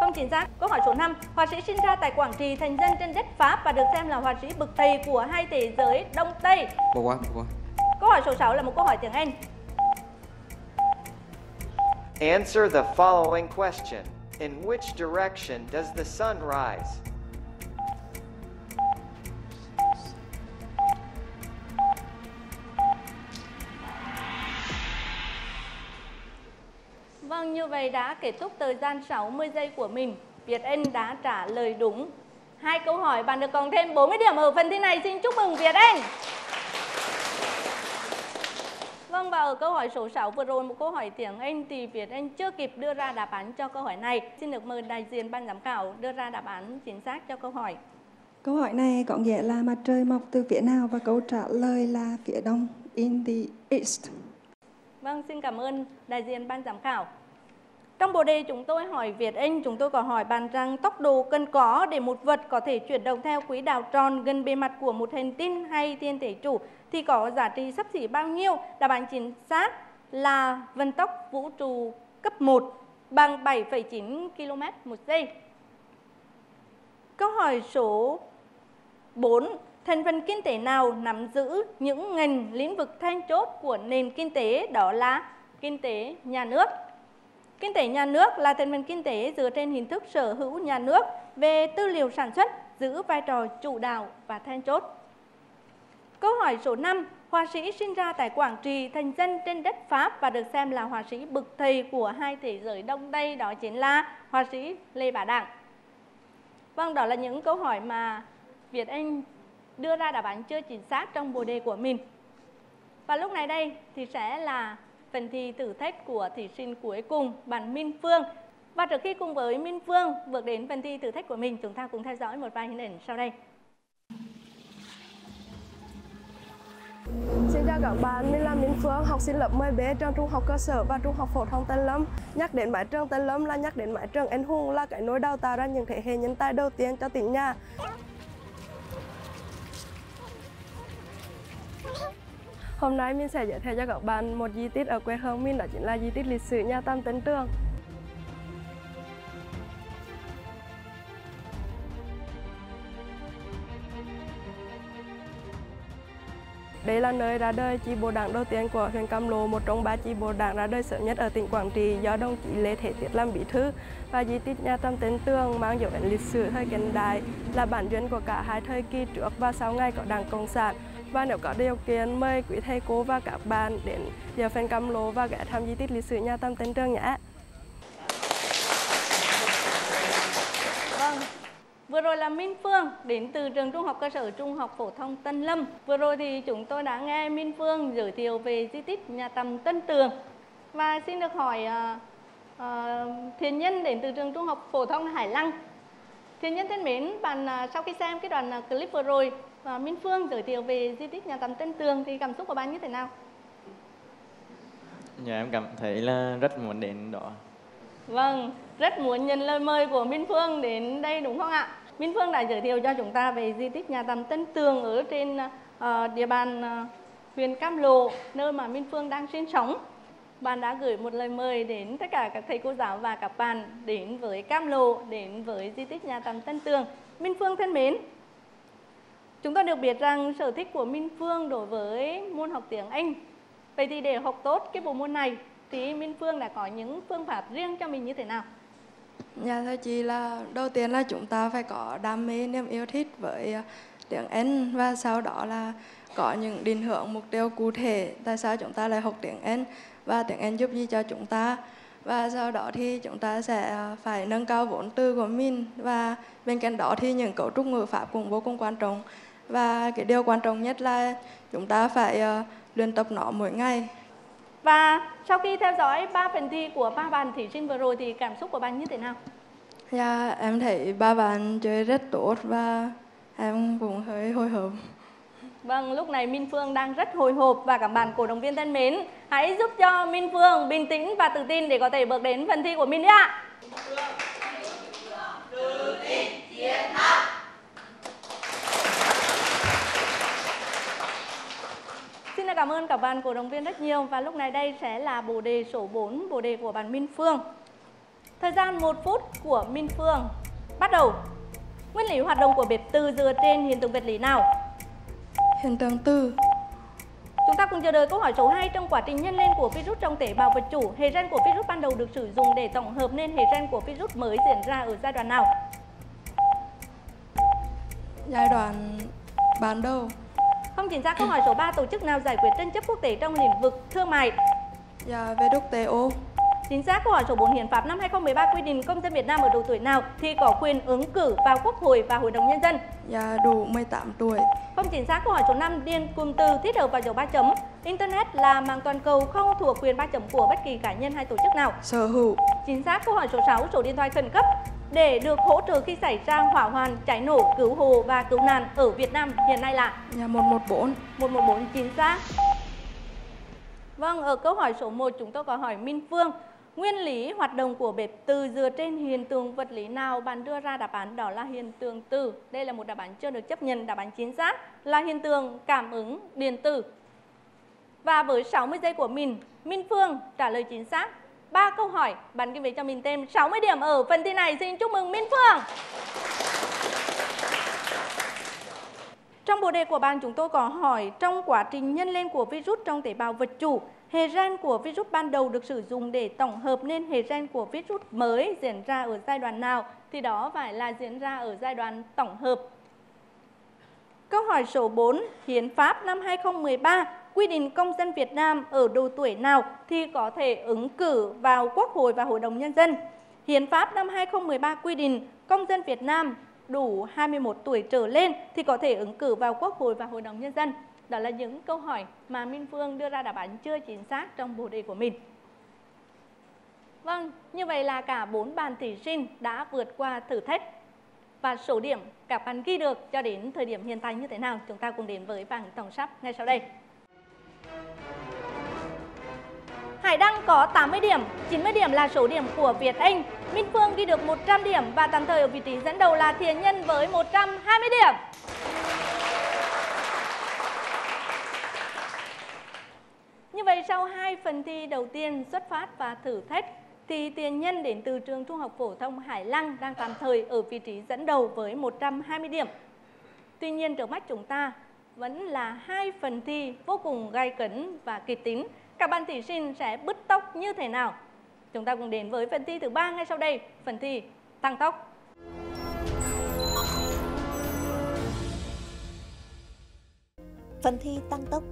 Không chính xác. Câu hỏi số năm. Họa sĩ sinh ra tại Quảng Trị, thành dân trên đất Pháp và được xem là họa sĩ bậc thầy của hai thế giới Đông Tây. Bỏ qua, bỏ qua. Câu hỏi số sáu là một câu hỏi tiếng Anh. Answer the following question. In which direction does the sun rise? Vâng, như vậy đã kết thúc thời gian sáu mươi giây của mình. Việt Anh đã trả lời đúng hai câu hỏi. Bạn được cộng thêm bốn mươi điểm ở phần thi này. Xin chúc mừng Việt Anh. Vâng, và ở câu hỏi số sáu vừa rồi, một câu hỏi tiếng Anh thì Việt Anh chưa kịp đưa ra đáp án cho câu hỏi này. Xin được mời đại diện ban giám khảo đưa ra đáp án chính xác cho câu hỏi. Câu hỏi này có nghĩa là mặt trời mọc từ phía nào, và câu trả lời là phía đông, in the east. Vâng, xin cảm ơn đại diện ban giám khảo. Trong bộ đề chúng tôi hỏi Việt Anh, chúng tôi có hỏi bạn rằng tốc độ cần có để một vật có thể chuyển động theo quỹ đạo tròn gần bề mặt của một hành tinh hay thiên thể chủ thì có giá trị xấp xỉ bao nhiêu? Đáp án chính xác là vận tốc vũ trụ cấp một bằng bảy phẩy chín ki lô mét một giây. Câu hỏi số bốn. Thành phần kinh tế nào nắm giữ những ngành lĩnh vực then chốt của nền kinh tế, đó là kinh tế nhà nước? Kinh tế nhà nước là thành phần kinh tế dựa trên hình thức sở hữu nhà nước về tư liệu sản xuất, giữ vai trò chủ đạo và then chốt. Câu hỏi số năm. Họa sĩ sinh ra tại Quảng Trị, thành dân trên đất Pháp và được xem là họa sĩ bậc thầy của hai thế giới Đông Tây, đó chính là họa sĩ Lê Bá Đặng. Vâng, đó là những câu hỏi mà Việt Anh đưa ra đáp án chưa chính xác trong bộ đề của mình. Và lúc này đây thì sẽ là phần thi thử thách của thí sinh cuối cùng, bạn Minh Phương. Và trước khi cùng với Minh Phương vượt đến phần thi thử thách của mình, chúng ta cùng theo dõi một vài hình ảnh sau đây. Xin chào các bạn, mình là Minh Phương, học sinh lớp mười B trường Trung học cơ sở và Trung học phổ thông Tân Lâm. Nhắc đến mái trường Tân Lâm là nhắc đến mái trường anh hùng, là cái nối đào tạo ra những thế hệ nhân tài đầu tiên cho tỉnh nhà. Hôm nay mình sẽ giới thiệu cho các bạn một di tích ở quê hương mình, đó chính là di tích lịch sử nhà Tam Tấn Trường. Đây là nơi ra đời chi bộ đảng đầu tiên của huyện Cam Lộ, một trong ba chi bộ đảng ra đời sớm nhất ở tỉnh Quảng Trị do đồng chí Lê Thế Tiết làm bí thư, và di tích nhà Tam Tấn Tường mang dấu ấn lịch sử thời hiện đại, là bản duyên của cả hai thời kỳ trước và sau ngày có Đảng Cộng sản. Và nếu có điều kiện, mời quý thầy cô và các bạn đến giờ phần Cam Lộ và ghé thăm di tích lịch sử nhà Tam Tấn Tường nhé. Vâng. Vừa rồi là Minh Phương đến từ trường Trung học cơ sở Trung học phổ thông Tân Lâm. Vừa rồi thì chúng tôi đã nghe Minh Phương giới thiệu về di tích nhà Tam Tấn Tường. Và xin được hỏi uh, uh, Thiện Nhân đến từ trường Trung học phổ thông Hải Lăng. Thiện Nhân thân mến, bạn uh, sau khi xem cái đoạn uh, clip vừa rồi và uh, Minh Phương giới thiệu về di tích nhà Tam Tấn Tường thì cảm xúc của bạn như thế nào? Dạ, em cảm thấy là rất muốn đến đó. Vâng, rất muốn nhận lời mời của Minh Phương đến đây đúng không ạ? Minh Phương đã giới thiệu cho chúng ta về di tích nhà Tam Tấn Tường ở trên uh, địa bàn uh, huyện Cam Lộ, nơi mà Minh Phương đang sinh sống. Bạn đã gửi một lời mời đến tất cả các thầy cô giáo và các bạn đến với Cam Lộ, đến với di tích nhà Tam Tấn Tường. Minh Phương thân mến, chúng ta được biết rằng sở thích của Minh Phương đối với môn học tiếng Anh. Vậy thì để học tốt cái bộ môn này thì Minh Phương đã có những phương pháp riêng cho mình như thế nào? Dạ thưa chị, là đầu tiên là chúng ta phải có đam mê, niềm yêu thích với tiếng Anh, và sau đó là có những định hướng mục tiêu cụ thể tại sao chúng ta lại học tiếng Anh và tiếng Anh giúp gì cho chúng ta. Và sau đó thì chúng ta sẽ phải nâng cao vốn từ của mình, và bên cạnh đó thì những cấu trúc ngữ pháp cũng vô cùng quan trọng. Và cái điều quan trọng nhất là chúng ta phải uh, luyện tập nó mỗi ngày. Và sau khi theo dõi ba phần thi của ba bạn thí sinh vừa rồi thì cảm xúc của bạn như thế nào? Dạ, em thấy ba bạn chơi rất tốt và em cũng hơi hồi hộp. Vâng, lúc này Minh Phương đang rất hồi hộp, và các bạn cổ động viên thân mến, hãy giúp cho Minh Phương bình tĩnh và tự tin để có thể bước đến phần thi của mình đi ạ. Xin cảm ơn các bạn cổ động viên rất nhiều, và lúc này đây sẽ là bộ đề số bốn, bộ đề của bạn Minh Phương. Thời gian một phút của Minh Phương bắt đầu. Nguyên lý hoạt động của bếp từ dựa trên hiện tượng vật lý nào? Hiện tượng từ. Chúng ta cùng chờ đợi câu hỏi số hai. Trong quá trình nhân lên của virus trong tế bào vật chủ, hệ gen của virus ban đầu được sử dụng để tổng hợp nên hệ gen của virus mới diễn ra ở giai đoạn nào? Giai đoạn ban đầu. Không chính xác. Câu hỏi số ba. Tổ chức nào giải quyết tranh chấp quốc tế trong lĩnh vực thương mại? Dạ, vê kép tê o. Chính xác. Câu hỏi số bốn. Hiến pháp năm hai không một ba quy định công dân Việt Nam ở độ tuổi nào thì có quyền ứng cử vào Quốc hội và Hội đồng Nhân dân? Dạ, đủ mười tám tuổi. Không chính xác. Câu hỏi số năm. Điền cụm từ thích hợp vào dấu ba chấm. Internet là mạng toàn cầu không thuộc quyền ba chấm của bất kỳ cá nhân hay tổ chức nào. Sở hữu. Chính xác. Câu hỏi số sáu. Số điện thoại khẩn cấp để được hỗ trợ khi xảy ra hỏa hoạn, cháy nổ, cứu hộ và cứu nạn ở Việt Nam hiện nay là? Dạ, một một bốn. một một bốn chính xác. Vâng, ở câu hỏi số một chúng tôi có hỏi Minh Phương, nguyên lý hoạt động của bếp từ dựa trên hiện tượng vật lý nào? Bạn đưa ra đáp án đó là hiện tượng từ. Đây là một đáp án chưa được chấp nhận. Đáp án chính xác là hiện tượng cảm ứng điện tử. Và với sáu mươi giây của mình, Minh Phương trả lời chính xác ba câu hỏi. Bạn ghi về cho mình thêm sáu mươi điểm ở phần thi này. Xin chúc mừng Minh Phương. Trong bộ đề của bạn chúng tôi có hỏi, trong quá trình nhân lên của virus trong tế bào vật chủ, hệ gen của virus ban đầu được sử dụng để tổng hợp nên hệ gen của virus mới diễn ra ở giai đoạn nào? Thì đó phải là diễn ra ở giai đoạn tổng hợp. Câu hỏi số bốn. Hiến pháp năm hai không một ba quy định công dân Việt Nam ở độ tuổi nào thì có thể ứng cử vào Quốc hội và Hội đồng Nhân dân? Hiến pháp năm hai không một ba quy định công dân Việt Nam đủ hai mươi mốt tuổi trở lên thì có thể ứng cử vào Quốc hội và Hội đồng Nhân dân. Đó là những câu hỏi mà Minh Phương đưa ra đáp án chưa chính xác trong bộ đề của mình. Vâng, như vậy là cả bốn bạn thí sinh đã vượt qua thử thách. Và số điểm các bạn ghi được cho đến thời điểm hiện tại như thế nào? Chúng ta cùng đến với bảng tổng sắp ngay sau đây. Hải Đăng có tám mươi điểm, chín mươi điểm là số điểm của Việt Anh. Minh Phương ghi được một trăm điểm và tạm thời ở vị trí dẫn đầu là Thiện Nhân với một trăm hai mươi điểm. Như vậy sau hai phần thi đầu tiên xuất phát và thử thách thì Thiện Nhân đến từ trường Trung học phổ thông Hải Lăng đang tạm thời ở vị trí dẫn đầu với một trăm hai mươi điểm. Tuy nhiên trước mắt chúng ta vẫn là hai phần thi vô cùng gay cấn và kịch tính. Các bạn thí sinh sẽ bứt tốc như thế nào? Chúng ta cùng đến với phần thi thứ ba ngay sau đây, phần thi tăng tốc. Phần thi tăng tốc.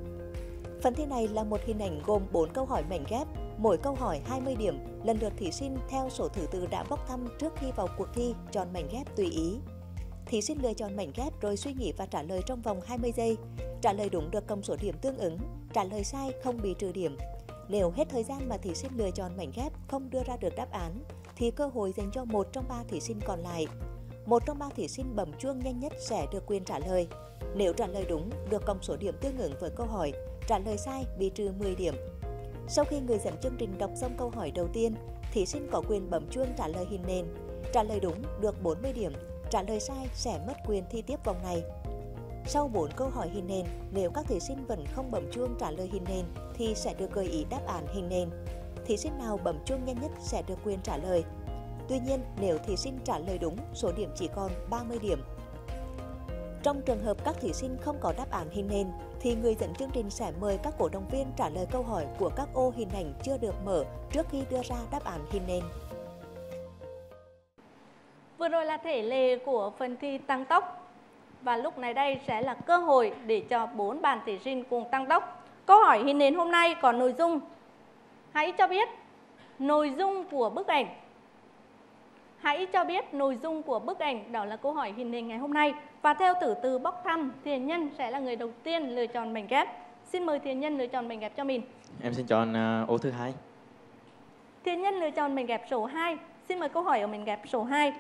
Phần thi này là một hình ảnh gồm bốn câu hỏi mảnh ghép, mỗi câu hỏi hai mươi điểm, lần lượt thí sinh theo số thứ tự đã bốc thăm trước khi vào cuộc thi chọn mảnh ghép tùy ý. Thí sinh lựa chọn mảnh ghép rồi suy nghĩ và trả lời trong vòng hai mươi giây. Trả lời đúng được cộng số điểm tương ứng, trả lời sai không bị trừ điểm. Nếu hết thời gian mà thí sinh lựa chọn mảnh ghép không đưa ra được đáp án, thì cơ hội dành cho một trong ba thí sinh còn lại. Một trong ba thí sinh bấm chuông nhanh nhất sẽ được quyền trả lời. Nếu trả lời đúng, được cộng số điểm tương ứng với câu hỏi, trả lời sai bị trừ mười điểm. Sau khi người dẫn chương trình đọc xong câu hỏi đầu tiên, thí sinh có quyền bấm chuông trả lời hình nền. Trả lời đúng được bốn mươi điểm, trả lời sai sẽ mất quyền thi tiếp vòng này. Sau bốn câu hỏi hình nền, nếu các thí sinh vẫn không bấm chuông trả lời hình nền thì sẽ được gợi ý đáp án hình nền. Thí sinh nào bấm chuông nhanh nhất sẽ được quyền trả lời. Tuy nhiên, nếu thí sinh trả lời đúng, số điểm chỉ còn ba mươi điểm. Trong trường hợp các thí sinh không có đáp án hình nền, thì người dẫn chương trình sẽ mời các cổ động viên trả lời câu hỏi của các ô hình ảnh chưa được mở trước khi đưa ra đáp án hình nền. Vừa rồi là thể lệ của phần thi tăng tốc. Và lúc này đây sẽ là cơ hội để cho bốn bạn thí sinh cùng tăng tốc. Câu hỏi hình nền hôm nay có nội dung: hãy cho biết nội dung của bức ảnh. Hãy cho biết nội dung của bức ảnh, đó là câu hỏi hình nền ngày hôm nay. Và theo thứ tự bốc thăm, Thiện Nhân sẽ là người đầu tiên lựa chọn mảnh ghép. Xin mời Thiện Nhân lựa chọn mảnh ghép cho mình. Em xin chọn uh, ô thứ hai. Thiện Nhân lựa chọn mảnh ghép số hai. Xin mời câu hỏi ở mảnh ghép số hai.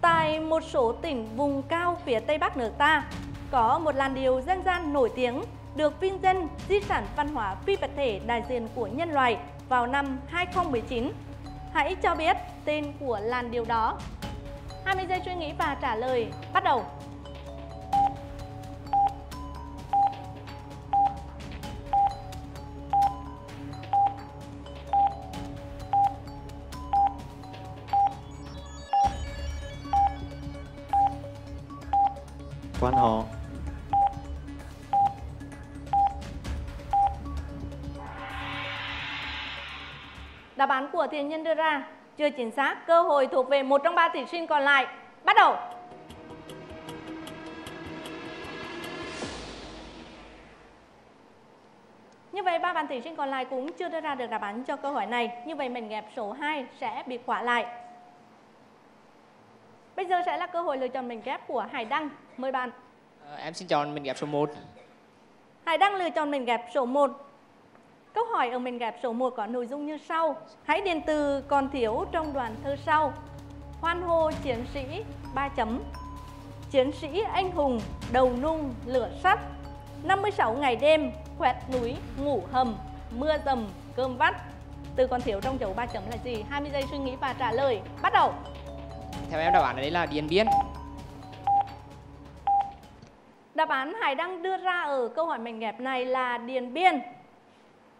Tại một số tỉnh vùng cao phía Tây Bắc nước ta, có một làn điệu dân gian nổi tiếng được vinh danh di sản văn hóa phi vật thể đại diện của nhân loại vào năm hai không một chín. Hãy cho biết tên của làn điệu đó. hai mươi giây suy nghĩ và trả lời bắt đầu. Quan họ. Đáp án của Thiện Nhân đưa ra chưa chính xác, cơ hội thuộc về một trong ba thí sinh còn lại. Bắt đầu. Như vậy ba bạn thí sinh còn lại cũng chưa đưa ra được đáp án cho câu hỏi này. Như vậy mảnh ghép số hai sẽ bị khóa lại. Bây giờ sẽ là cơ hội lựa chọn mảnh ghép của Hải Đăng. Mời bạn. À, em xin chọn mảnh ghép số một. Hải Đăng lựa chọn mảnh ghép số một. Câu hỏi ở mảnh ghép số một có nội dung như sau. Hãy điền từ còn thiếu trong đoạn thơ sau. Hoan hô chiến sĩ ba chấm. Chiến sĩ anh hùng đầu nung lửa sắt. năm mươi sáu ngày đêm khoét núi ngủ hầm mưa dầm cơm vắt. Từ còn thiếu trong dấu ba chấm là gì? hai mươi giây suy nghĩ và trả lời. Bắt đầu. Theo em đáp án đấy là Điện Biên. Đáp án Hải Đăng đưa ra ở câu hỏi mảnh ghép này là Điện Biên.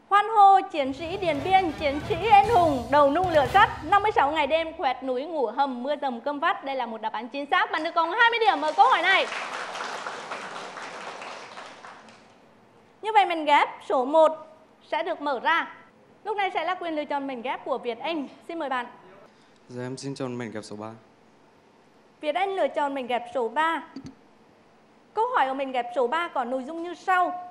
Hoan hô chiến sĩ Điện Biên, chiến sĩ anh hùng, đầu nung lửa sắt, năm mươi sáu ngày đêm khoét núi ngủ hầm mưa dầm cơm vắt. Đây là một đáp án chính xác. Bạn được còn hai mươi điểm ở câu hỏi này. Như vậy mảnh ghép số một sẽ được mở ra. Lúc này sẽ là quyền lựa chọn mảnh ghép của Việt Anh. Xin mời bạn. Giờ em xin chọn mảnh ghép số ba. Việt Anh lựa chọn mảnh ghép số ba. Câu hỏi ở mảnh ghép số ba có nội dung như sau.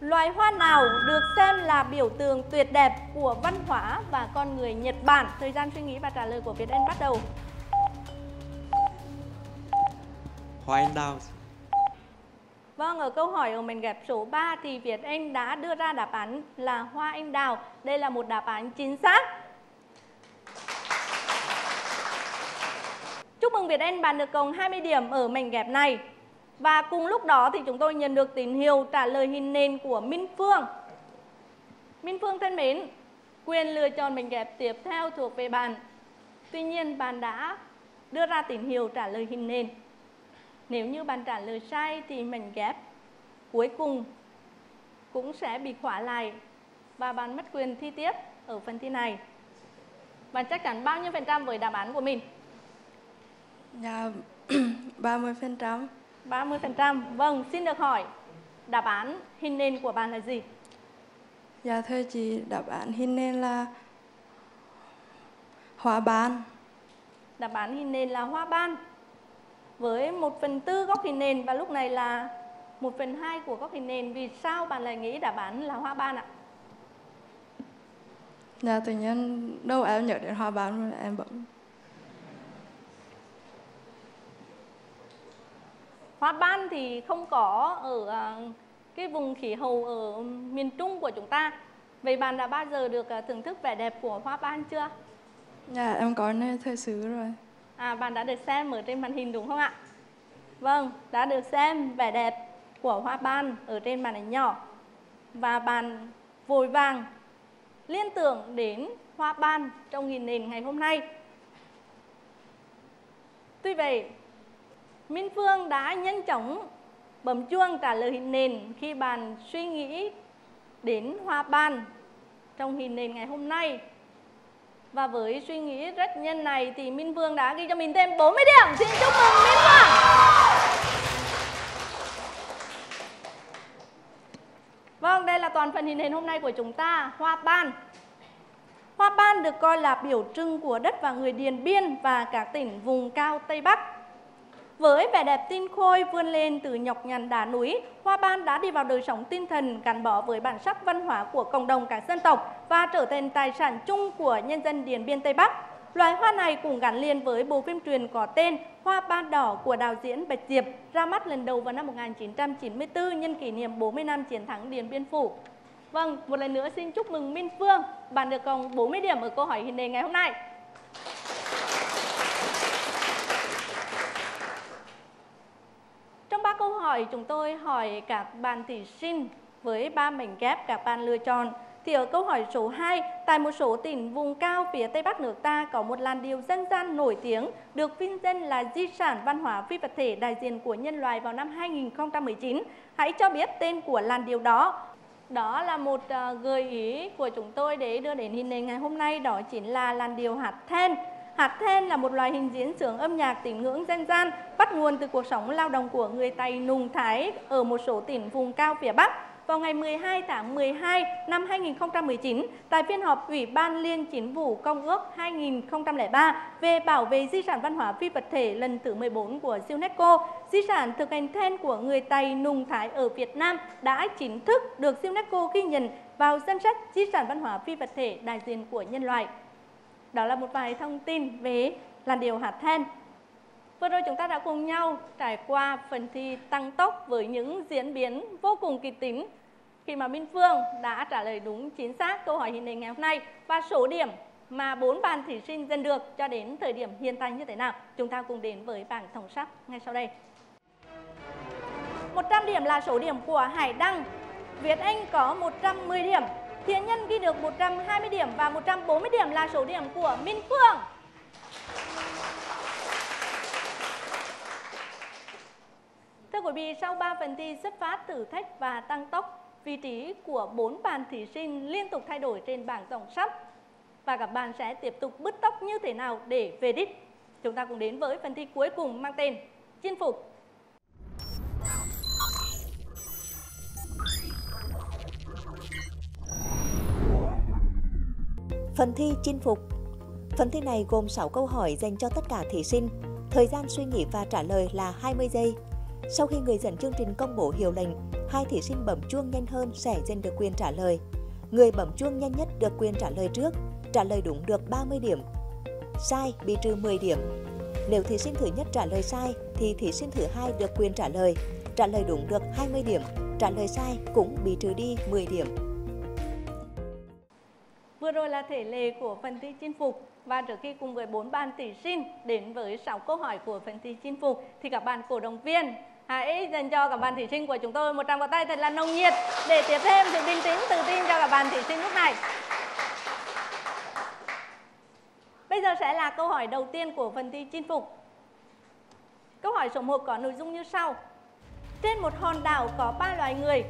Loài hoa nào được xem là biểu tượng tuyệt đẹp của văn hóa và con người Nhật Bản? Thời gian suy nghĩ và trả lời của Việt Anh bắt đầu. Hoa anh đào. Vâng, ở câu hỏi ở mảnh ghép số ba thì Việt Anh đã đưa ra đáp án là hoa anh đào. Đây là một đáp án chính xác. mừng Việt Anh bàn được cộng hai mươi điểm ở mảnh ghép này. Và cùng lúc đó thì chúng tôi nhận được tín hiệu trả lời hình nền của Minh Phương. Minh Phương thân mến, quyền lựa chọn mảnh ghép tiếp theo thuộc về bạn. Tuy nhiên bạn đã đưa ra tín hiệu trả lời hình nền. Nếu như bạn trả lời sai thì mảnh ghép cuối cùng cũng sẽ bị khóa lại và bạn mất quyền thi tiếp ở phần thi này. Bạn chắc chắn bao nhiêu phần trăm với đáp án của mình? Dạ, ba mươi phần trăm. ba mươi phần trăm. Vâng, xin được hỏi đáp án hình nền của bạn là gì? Dạ thưa chị, đáp án hình nền là hoa ban. Đáp án hình nền là hoa ban. Với một phần tư góc hình nền và lúc này là một phần hai của góc hình nền. Vì sao bạn lại nghĩ đáp án là hoa ban ạ? Dạ tự nhiên đâu em nhớ đến hoa ban rồi em bỗng. Hoa ban thì không có ở cái vùng khí hậu ở miền Trung của chúng ta. Vậy bạn đã bao giờ được thưởng thức vẻ đẹp của hoa ban chưa? Dạ em có nơi thời xứ rồi. À, bạn đã được xem ở trên màn hình đúng không ạ? Vâng, đã được xem vẻ đẹp của hoa ban ở trên màn hình nhỏ. Và bạn vội vàng liên tưởng đến hoa ban trong nghìn nền ngày hôm nay. Tuy vậy, Minh Phương đã nhanh chóng bấm chuông trả lời hình nền khi bạn suy nghĩ đến hoa ban trong hình nền ngày hôm nay. Và với suy nghĩ rất nhân này thì Minh Phương đã ghi cho mình thêm bốn mươi điểm. Xin chúc mừng Minh Phương. Vâng, đây là toàn phần hình nền hôm nay của chúng ta, hoa ban. Hoa ban được coi là biểu trưng của đất và người Điện Biên và các tỉnh vùng cao Tây Bắc. Với vẻ đẹp tinh khôi vươn lên từ nhọc nhằn đá núi, hoa ban đã đi vào đời sống tinh thần gắn bó với bản sắc văn hóa của cộng đồng các dân tộc và trở thành tài sản chung của nhân dân Điện Biên Tây Bắc. Loài hoa này cũng gắn liền với bộ phim truyền có tên Hoa Ban Đỏ của đạo diễn Bạch Diệp ra mắt lần đầu vào năm một nghìn chín trăm chín mươi tư nhân kỷ niệm bốn mươi năm chiến thắng Điện Biên Phủ. Vâng, một lần nữa xin chúc mừng Minh Phương, bạn được cộng bốn mươi điểm ở câu hỏi hình nền ngày hôm nay. Trong ba câu hỏi chúng tôi hỏi các bạn thí sinh với ba mảnh ghép các bạn lựa chọn. Thì ở câu hỏi số hai, tại một số tỉnh vùng cao phía Tây Bắc nước ta có một làn điệu dân gian nổi tiếng được vinh danh là di sản văn hóa phi vật thể đại diện của nhân loại vào năm hai nghìn không trăm mười chín. Hãy cho biết tên của làn điệu đó. Đó là một gợi ý của chúng tôi để đưa đến hình nền ngày hôm nay, đó chính là làn điệu hát then. Hát then là một loài hình diễn xướng âm nhạc tín ngưỡng dân gian bắt nguồn từ cuộc sống lao động của người Tày Nùng Thái ở một số tỉnh vùng cao phía Bắc. Vào ngày mười hai tháng mười hai năm hai nghìn không trăm mười chín, tại phiên họp Ủy ban Liên Chính phủ Công ước hai nghìn không trăm lẻ ba về bảo vệ di sản văn hóa phi vật thể lần thứ mười bốn của UNESCO, di sản thực hành then của người Tày Nùng Thái ở Việt Nam đã chính thức được UNESCO ghi nhận vào danh sách di sản văn hóa phi vật thể đại diện của nhân loại. Đó là một vài thông tin về làn điệu hát then. Vừa rồi chúng ta đã cùng nhau trải qua phần thi tăng tốc với những diễn biến vô cùng kịch tính khi mà Minh Phương đã trả lời đúng chính xác câu hỏi hình nền ngày hôm nay. Và số điểm mà bốn bạn thí sinh giành được cho đến thời điểm hiện tại như thế nào? Chúng ta cùng đến với bảng tổng sắp ngay sau đây. một trăm điểm là số điểm của Hải Đăng. Việt Anh có một trăm mười điểm. Thiện Nhân ghi được một trăm hai mươi điểm và một trăm bốn mươi điểm là số điểm của Minh Phương. Thưa quý vị, sau ba phần thi xuất phát, thử thách và tăng tốc, vị trí của bốn bạn thí sinh liên tục thay đổi trên bảng tổng sắp. Và các bạn sẽ tiếp tục bứt tốc như thế nào để về đích? Chúng ta cùng đến với phần thi cuối cùng mang tên Chinh phục. Phần thi Chinh phục. Phần thi này gồm sáu câu hỏi dành cho tất cả thí sinh. Thời gian suy nghĩ và trả lời là hai mươi giây. Sau khi người dẫn chương trình công bố hiệu lệnh, hai thí sinh bấm chuông nhanh hơn sẽ giành được quyền trả lời. Người bấm chuông nhanh nhất được quyền trả lời trước, trả lời đúng được ba mươi điểm. Sai bị trừ mười điểm. Nếu thí sinh thứ nhất trả lời sai thì thí sinh thứ hai được quyền trả lời. Trả lời đúng được hai mươi điểm, trả lời sai cũng bị trừ đi mười điểm. rồi là thể lệ của phần thi chinh phục. Và trước khi cùng với bốn bạn thí sinh đến với sáu câu hỏi của phần thi chinh phục thì các bạn cổ động viên hãy dành cho các bạn thí sinh của chúng tôi một tràng pháo tay thật là nồng nhiệt để tiếp thêm sự bình tĩnh, tự tin cho các bạn thí sinh lúc này. Bây giờ sẽ là câu hỏi đầu tiên của phần thi chinh phục. Câu hỏi số một có nội dung như sau. Trên một hòn đảo có ba loài người.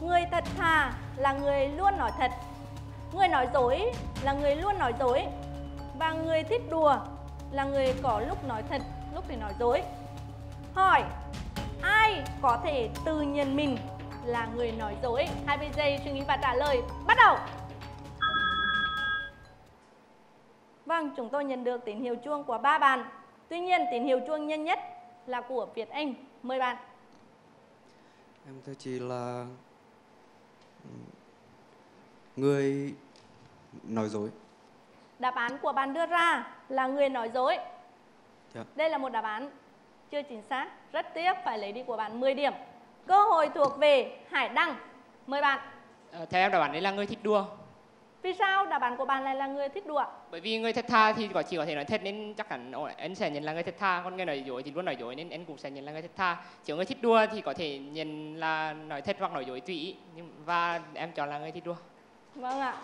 Người thật thà là người luôn nói thật. Người nói dối là người luôn nói dối. Và người thích đùa là người có lúc nói thật, lúc thì nói dối. Hỏi, ai có thể tự nhận mình là người nói dối? hai mươi giây suy nghĩ và trả lời, bắt đầu! Vâng, chúng tôi nhận được tín hiệu chuông của ba bạn. Tuy nhiên, tín hiệu chuông nhanh nhất là của Việt Anh. Mời bạn. Em thưa chị là người nói dối. Đáp án của bạn đưa ra là người nói dối. Dạ. Đây là một đáp án chưa chính xác. Rất tiếc, phải lấy đi của bạn mười điểm. Cơ hội thuộc về Hải Đăng. Mời bạn. À, theo em đáp án đấy là người thích đùa. Vì sao đáp án của bạn lại là người thích đùa? Bởi vì người thật thà thì chỉ có thể nói thật nên chắc hẳn em sẽ nhận là người thật thà. Còn người nói dối thì luôn nói dối nên em cũng sẽ nhận là người thật thà. Chứ người thích đùa thì có thể nhận là nói thật hoặc nói dối tùy ý. Và em chọn là người thích đùa. Vâng ạ.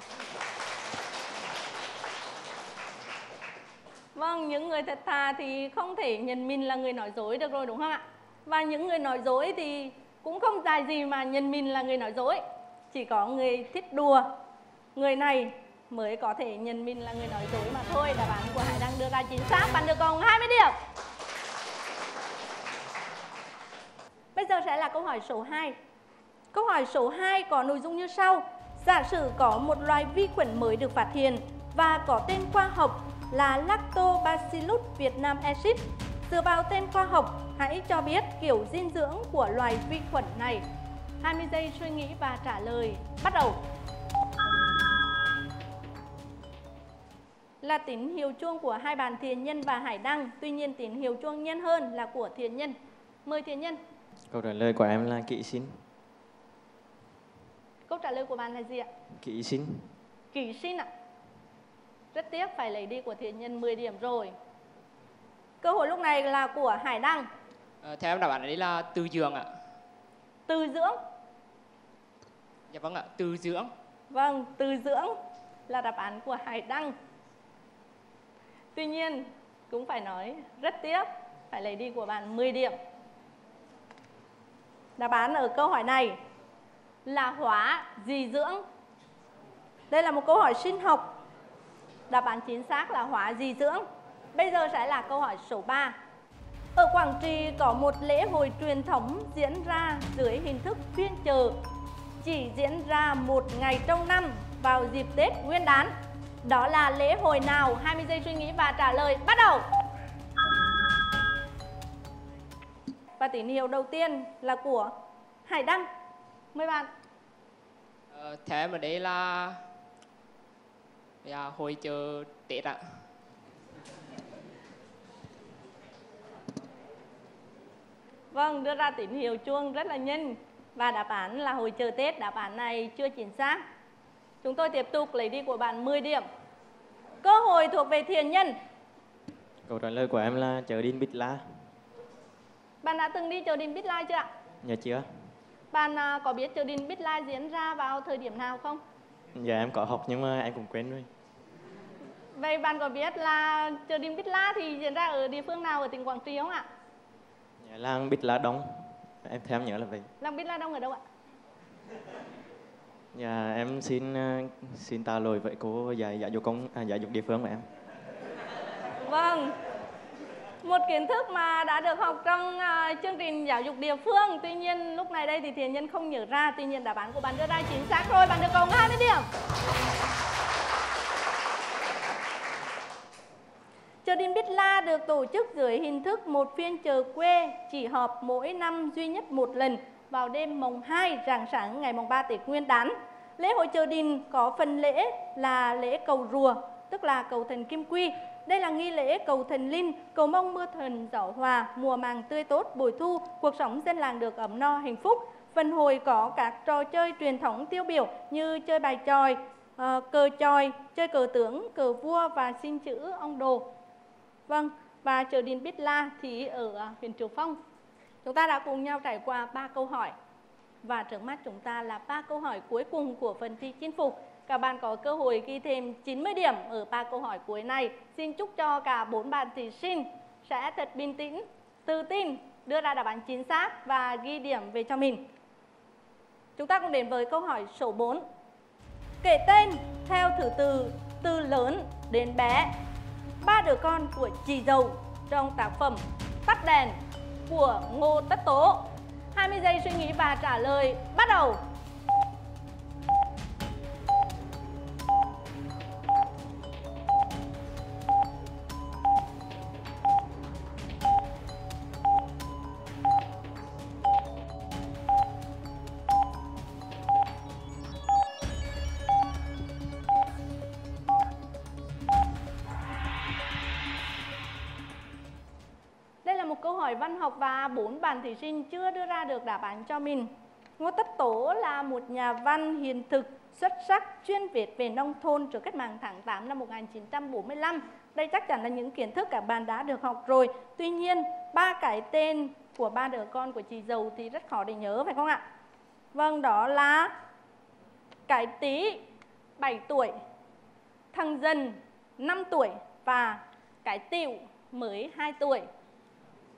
Vâng, những người thật thà thì không thể nhận mình là người nói dối được rồi đúng không ạ? Và những người nói dối thì cũng không dài gì mà nhận mình là người nói dối. Chỉ có người thích đùa, người này mới có thể nhận mình là người nói dối mà thôi. Đáp án của Hải Đăng đưa ra chính xác. Bạn được còn hai mươi điểm. Bây giờ sẽ là câu hỏi số hai. Câu hỏi số hai có nội dung như sau. Giả sử có một loài vi khuẩn mới được phát hiện và có tên khoa học là Lactobacillus Vietnamensis. Dựa vào tên khoa học, hãy cho biết kiểu dinh dưỡng của loài vi khuẩn này. hai mươi giây suy nghĩ và trả lời. Bắt đầu! Là tín hiệu chuông của hai bạn Thiện Nhân và Hải Đăng. Tuy nhiên tín hiệu chuông nhanh hơn là của Thiện Nhân. Mời Thiện Nhân. Câu trả lời của em là kỹ sinh. Câu trả lời của bạn là gì ạ? Kỹ sinh. Kỹ sinh ạ. Rất tiếc phải lấy đi của Thiện Nhân mười điểm rồi. Cơ hội lúc này là của Hải Đăng. À, theo em đáp án đấy là từ dưỡng ạ. Từ dưỡng. Dạ vâng ạ, từ dưỡng. Vâng, từ dưỡng là đáp án của Hải Đăng. Tuy nhiên, cũng phải nói rất tiếc phải lấy đi của bạn mười điểm. Đáp án ở câu hỏi này là hóa dì dưỡng. Đây là một câu hỏi sinh học. Đáp án chính xác là hóa dì dưỡng. Bây giờ sẽ là câu hỏi số ba. Ở Quảng Trị có một lễ hội truyền thống diễn ra dưới hình thức phiên chợ, chỉ diễn ra một ngày trong năm vào dịp Tết Nguyên đán. Đó là lễ hội nào? hai mươi giây suy nghĩ và trả lời. Bắt đầu! Và tín hiệu đầu tiên là của Hải Đăng. Mời bạn. Ờ, theo em ở đây là... là hội chợ Tết ạ. Vâng, đưa ra tín hiệu chuông rất là nhanh. Và đáp án là hội chợ Tết. Đáp án này chưa chính xác. Chúng tôi tiếp tục lấy đi của bạn mười điểm. Cơ hội thuộc về Thiện Nhân. Câu trả lời của em là chợ Đinh Bích La. Bạn đã từng đi chợ Đinh Bích La chưa ạ? Dạ chưa. Bạn à, có biết chợ Đinh Bích La diễn ra vào thời điểm nào không? Dạ em có học nhưng mà em cũng quên rồi. Vậy bạn có biết là chợ Đinh Bích La thì diễn ra ở địa phương nào ở tỉnh Quảng Trị không ạ? Dạ, làng Bích La Đông. Em theo em nhớ là vậy. Làng Bích La Đông ở đâu ạ? Dạ, em xin xin ta lời vậy cô dạy giáo dục công à, giáo dục địa phương của em. Vâng, một kiến thức mà đã được học trong uh, chương trình giáo dục địa phương. Tuy nhiên lúc này đây thì Thiện Nhân không nhớ ra. Tuy nhiên đáp án của bạn đưa ra chính xác rồi. Bạn được cộng hai mươi điểm. Chợ Đinh Bích La được tổ chức dưới hình thức một phiên chợ quê, chỉ họp mỗi năm duy nhất một lần vào đêm mùng hai rạng sáng ngày mùng ba Tết Nguyên đán. Lễ hội chợ Đình có phần lễ là lễ cầu rùa, tức là cầu thần Kim Quy. Đây là nghi lễ cầu thần linh, cầu mong mưa thần gió hòa, mùa màng tươi tốt, bội thu, cuộc sống dân làng được ấm no hạnh phúc. Phần hội có các trò chơi truyền thống tiêu biểu như chơi bài chòi, uh, cờ chòi, chơi cờ tướng, cờ vua và xin chữ ông đồ. Vâng, và chợ Điện Bích La thì ở huyện Triệu Phong. Chúng ta đã cùng nhau trải qua ba câu hỏi. Và trước mắt chúng ta là ba câu hỏi cuối cùng của phần thi chinh phục. Các bạn có cơ hội ghi thêm chín mươi điểm ở ba câu hỏi cuối này. Xin chúc cho cả bốn bạn thí sinh sẽ thật bình tĩnh, tự tin, đưa ra đáp án chính xác và ghi điểm về cho mình. Chúng ta cùng đến với câu hỏi số bốn. Kể tên theo thứ tự từ lớn đến bé ba đứa con của chị dâu trong tác phẩm Tắt đèn của Ngô Tất Tố. hai mươi giây suy nghĩ và trả lời bắt đầu. Văn học và bốn bạn thí sinh chưa đưa ra được đáp án cho mình. Ngô Tất Tố là một nhà văn hiền thực xuất sắc, chuyên viết về nông thôn trước cách mạng tháng tám năm một nghìn chín trăm bốn mươi lăm. Đây chắc chắn là những kiến thức các bạn đã được học rồi. Tuy nhiên, ba cái tên của ba đứa con của chị dâu thì rất khó để nhớ phải không ạ? Vâng, đó là cái Tí bảy tuổi, thằng Dần năm tuổi và cái Tịu mới hai tuổi.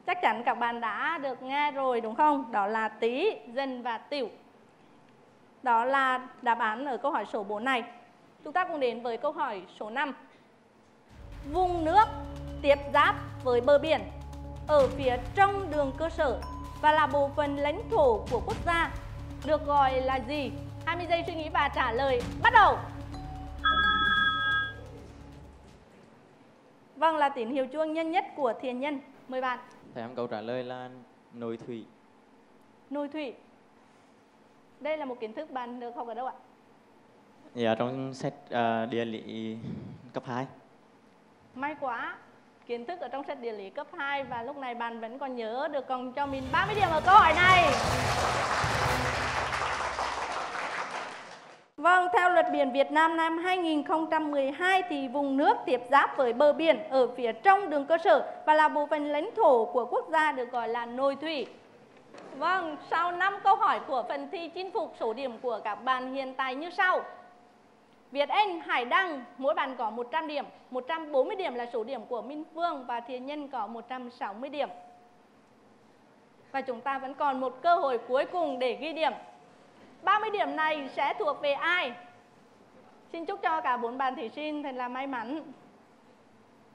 Chắc chắn các bạn đã được nghe rồi đúng không? Đó là Tí, Dần và Tỉu. Đó là đáp án ở câu hỏi số bốn này. Chúng ta cùng đến với câu hỏi số năm. Vùng nước tiếp giáp với bờ biển ở phía trong đường cơ sở và là bộ phận lãnh thổ của quốc gia được gọi là gì? hai mươi giây suy nghĩ và trả lời bắt đầu. Vâng, là tín hiệu chuông nhanh nhất của Thiện Nhân. Mời bạn. Thầy em câu trả lời là nội thủy. Nội thủy. Đây là một kiến thức bạn được học ở đâu ạ? Dạ, trong sách uh, địa lý cấp hai. May quá, kiến thức ở trong sách địa lý cấp hai và lúc này bạn vẫn còn nhớ được, còn cho mình ba mươi điểm ở câu hỏi này. Vâng, theo luật biển Việt Nam năm hai nghìn không trăm mười hai thì vùng nước tiếp giáp với bờ biển ở phía trong đường cơ sở và là bộ phận lãnh thổ của quốc gia được gọi là nội thủy. Vâng, sau năm câu hỏi của phần thi chinh phục, số điểm của các bạn hiện tại như sau. Việt Anh, Hải Đăng, mỗi bạn có một trăm điểm, một trăm bốn mươi điểm là số điểm của Minh Phương và Thiện Nhân có một trăm sáu mươi điểm. Và chúng ta vẫn còn một cơ hội cuối cùng để ghi điểm. ba mươi điểm này sẽ thuộc về ai? Xin chúc cho cả bốn bạn thí sinh thật là may mắn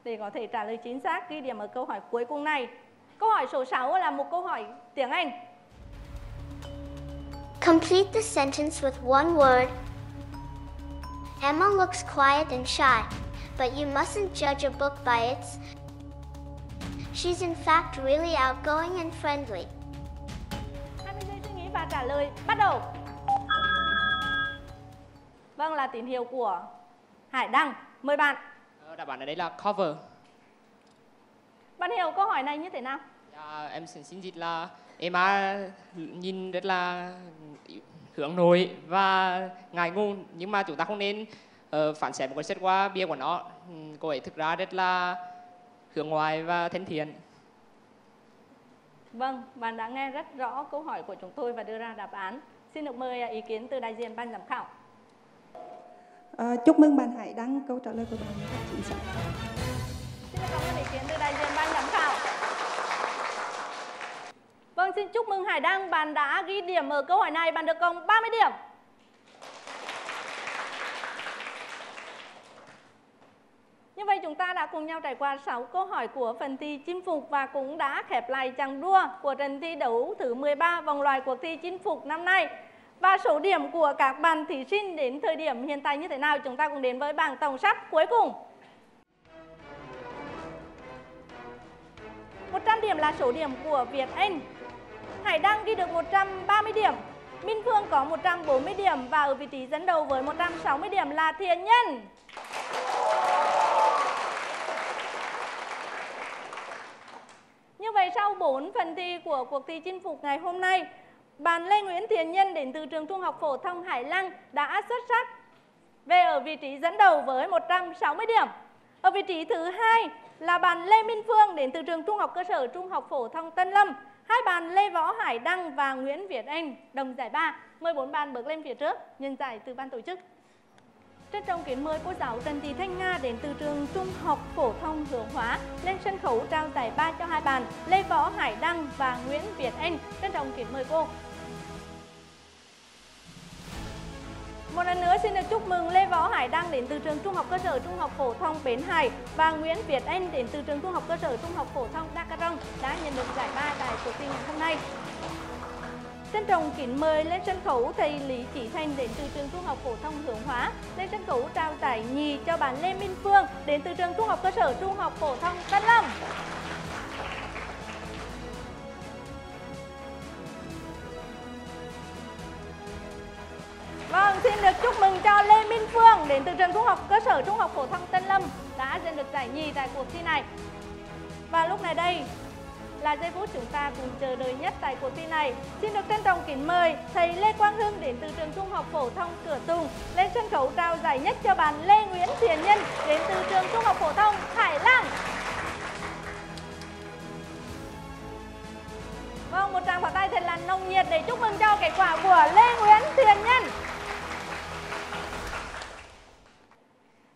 để có thể trả lời chính xác, ghi điểm ở câu hỏi cuối cùng này. Câu hỏi số sáu là một câu hỏi tiếng Anh. Complete the sentence with one word. Emma looks quiet and shy, but you mustn't judge a book by its. She's in fact really outgoing and friendly. hai mươi giây suy nghĩ và trả lời bắt đầu. Vâng, là tín hiệu của Hải Đăng. Mời bạn. Đáp án ở đây là cover. Bạn hiểu câu hỏi này như thế nào? À, em xin dịch là Emma nhìn rất là hướng nội và ngại ngùng, nhưng mà chúng ta không nên uh, phản xét một cái xét qua bia của nó. Cô ấy thực ra rất là hướng ngoại và thân thiện. Vâng, bạn đã nghe rất rõ câu hỏi của chúng tôi và đưa ra đáp án. Xin được mời ý kiến từ đại diện ban giám khảo. À, chúc mừng bạn Hải Đăng, câu trả lời của bạn rất chính xác. Xin cảm ơn ý kiến từ đại diện ban giám khảo. Vâng, xin chúc mừng Hải Đăng, bạn đã ghi điểm ở câu hỏi này, bạn được cộng ba mươi điểm. Như vậy chúng ta đã cùng nhau trải qua sáu câu hỏi của phần thi chinh phục và cũng đã khép lại chặng đua của trận thi đấu thứ mười ba vòng loại cuộc thi chinh phục năm nay. Và số điểm của các bạn thí sinh đến thời điểm hiện tại như thế nào? Chúng ta cùng đến với bảng tổng sắp cuối cùng. một trăm điểm là số điểm của Việt Anh. Hải Đăng ghi được một trăm ba mươi điểm. Minh Phương có một trăm bốn mươi điểm và ở vị trí dẫn đầu với một trăm sáu mươi điểm là Thiện Nhân. Như vậy sau bốn phần thi của cuộc thi chinh phục ngày hôm nay, bạn Lê Nguyễn Thiện Nhân đến từ trường Trung học phổ thông Hải Lăng đã xuất sắc V ở vị trí dẫn đầu với một trăm sáu mươi điểm. Ở vị trí thứ hai là bạn Lê Minh Phương đến từ trường Trung học cơ sở Trung học phổ thông Tân Lâm. Hai bạn Lê Võ Hải Đăng và Nguyễn Việt Anh đồng giải ba. mười bốn bạn bước lên phía trước, nhận giải từ ban tổ chức. Trên trong kiến mời cô giáo Trần Thị Thanh Nga đến từ trường Trung học phổ thông Hướng Hóa lên sân khấu trao giải ba cho hai bạn Lê Võ Hải Đăng và Nguyễn Việt Anh. Trên trong kiến mời cô. Một lần nữa xin được chúc mừng Lê Võ Hải Đăng đến từ trường Trung học cơ sở Trung học phổ thông Bến Hải và Nguyễn Việt Anh đến từ trường Trung học cơ sở Trung học phổ thông Đakrông đã nhận được giải ba tại cuộc thi ngày hôm nay. Trân trọng kính mời lên sân khấu thầy Lý Chí Thanh đến từ trường Trung học phổ thông Hướng Hóa lên sân khấu trao giải nhì cho bạn Lê Minh Phương đến từ trường Trung học cơ sở Trung học phổ thông Tân Lâm. Vâng, xin được chúc mừng cho Lê Minh Phương đến từ trường Trung học cơ sở Trung học phổ thông Tân Lâm đã giành được giải nhì tại cuộc thi này. Và lúc này đây là giây phút chúng ta cùng chờ đợi nhất tại cuộc thi này. Xin được trân trọng kính mời thầy Lê Quang Hưng đến từ trường Trung học phổ thông Cửa Tùng lên sân khấu trao giải nhất cho bạn Lê Nguyễn Thiện Nhân đến từ trường Trung học phổ thông Hải Lăng. Vâng, một tràng pháo tay thật là nồng nhiệt để chúc mừng cho kết quả của Lê Nguyễn Thiện Nhân.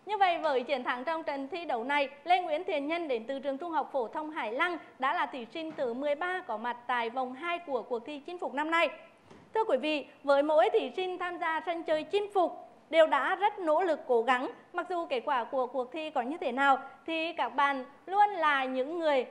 Như vậy với chiến thắng trong trận thi đấu này, Lê Nguyễn Thiện Nhân đến từ trường Trung học phổ thông Hải Lăng đã là thí sinh thứ mười ba có mặt tại vòng hai của cuộc thi chinh phục năm nay. Thưa quý vị, với mỗi thí sinh tham gia sân chơi chinh phục đều đã rất nỗ lực cố gắng. Mặc dù kết quả của cuộc thi có như thế nào thì các bạn luôn là những người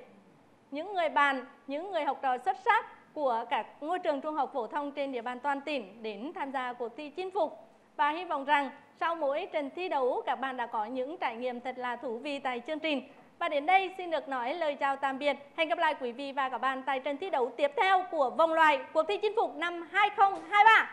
những người bạn, những người học trò xuất sắc của các ngôi trường trung học phổ thông trên địa bàn toàn tỉnh đến tham gia cuộc thi chinh phục. Và hy vọng rằng sau mỗi trận thi đấu, các bạn đã có những trải nghiệm thật là thú vị tại chương trình. Và đến đây xin được nói lời chào tạm biệt. Hẹn gặp lại quý vị và các bạn tại trận thi đấu tiếp theo của vòng loại cuộc thi chinh phục năm hai không hai ba.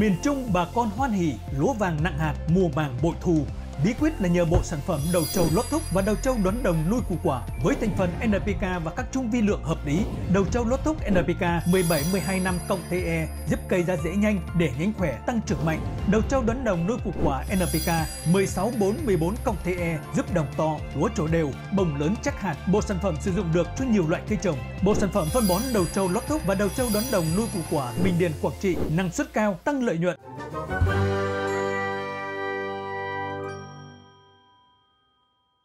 Miền Trung bà con hoan hỉ, lúa vàng nặng hạt, mùa màng bội thu. Bí quyết là nhờ bộ sản phẩm đầu trâu lót thúc và đầu trâu đón đồng nuôi củ quả với thành phần en pê ca và các chung vi lượng hợp lý. Đầu trâu lót thúc en pê ca mười bảy mười hai năm cộng tê e giúp cây ra rễ nhanh để nhánh khỏe tăng trưởng mạnh. Đầu trâu đón đồng nuôi củ quả en pê ca mười sáu bốn mười bốn cộng tê e giúp đồng to, lúa trổ đều, bông lớn chắc hạt. Bộ sản phẩm sử dụng được cho nhiều loại cây trồng. Bộ sản phẩm phân bón đầu trâu lót thúc và đầu trâu đón đồng nuôi củ quả Bình Điền, Quảng Trị, năng suất cao, tăng lợi nhuận.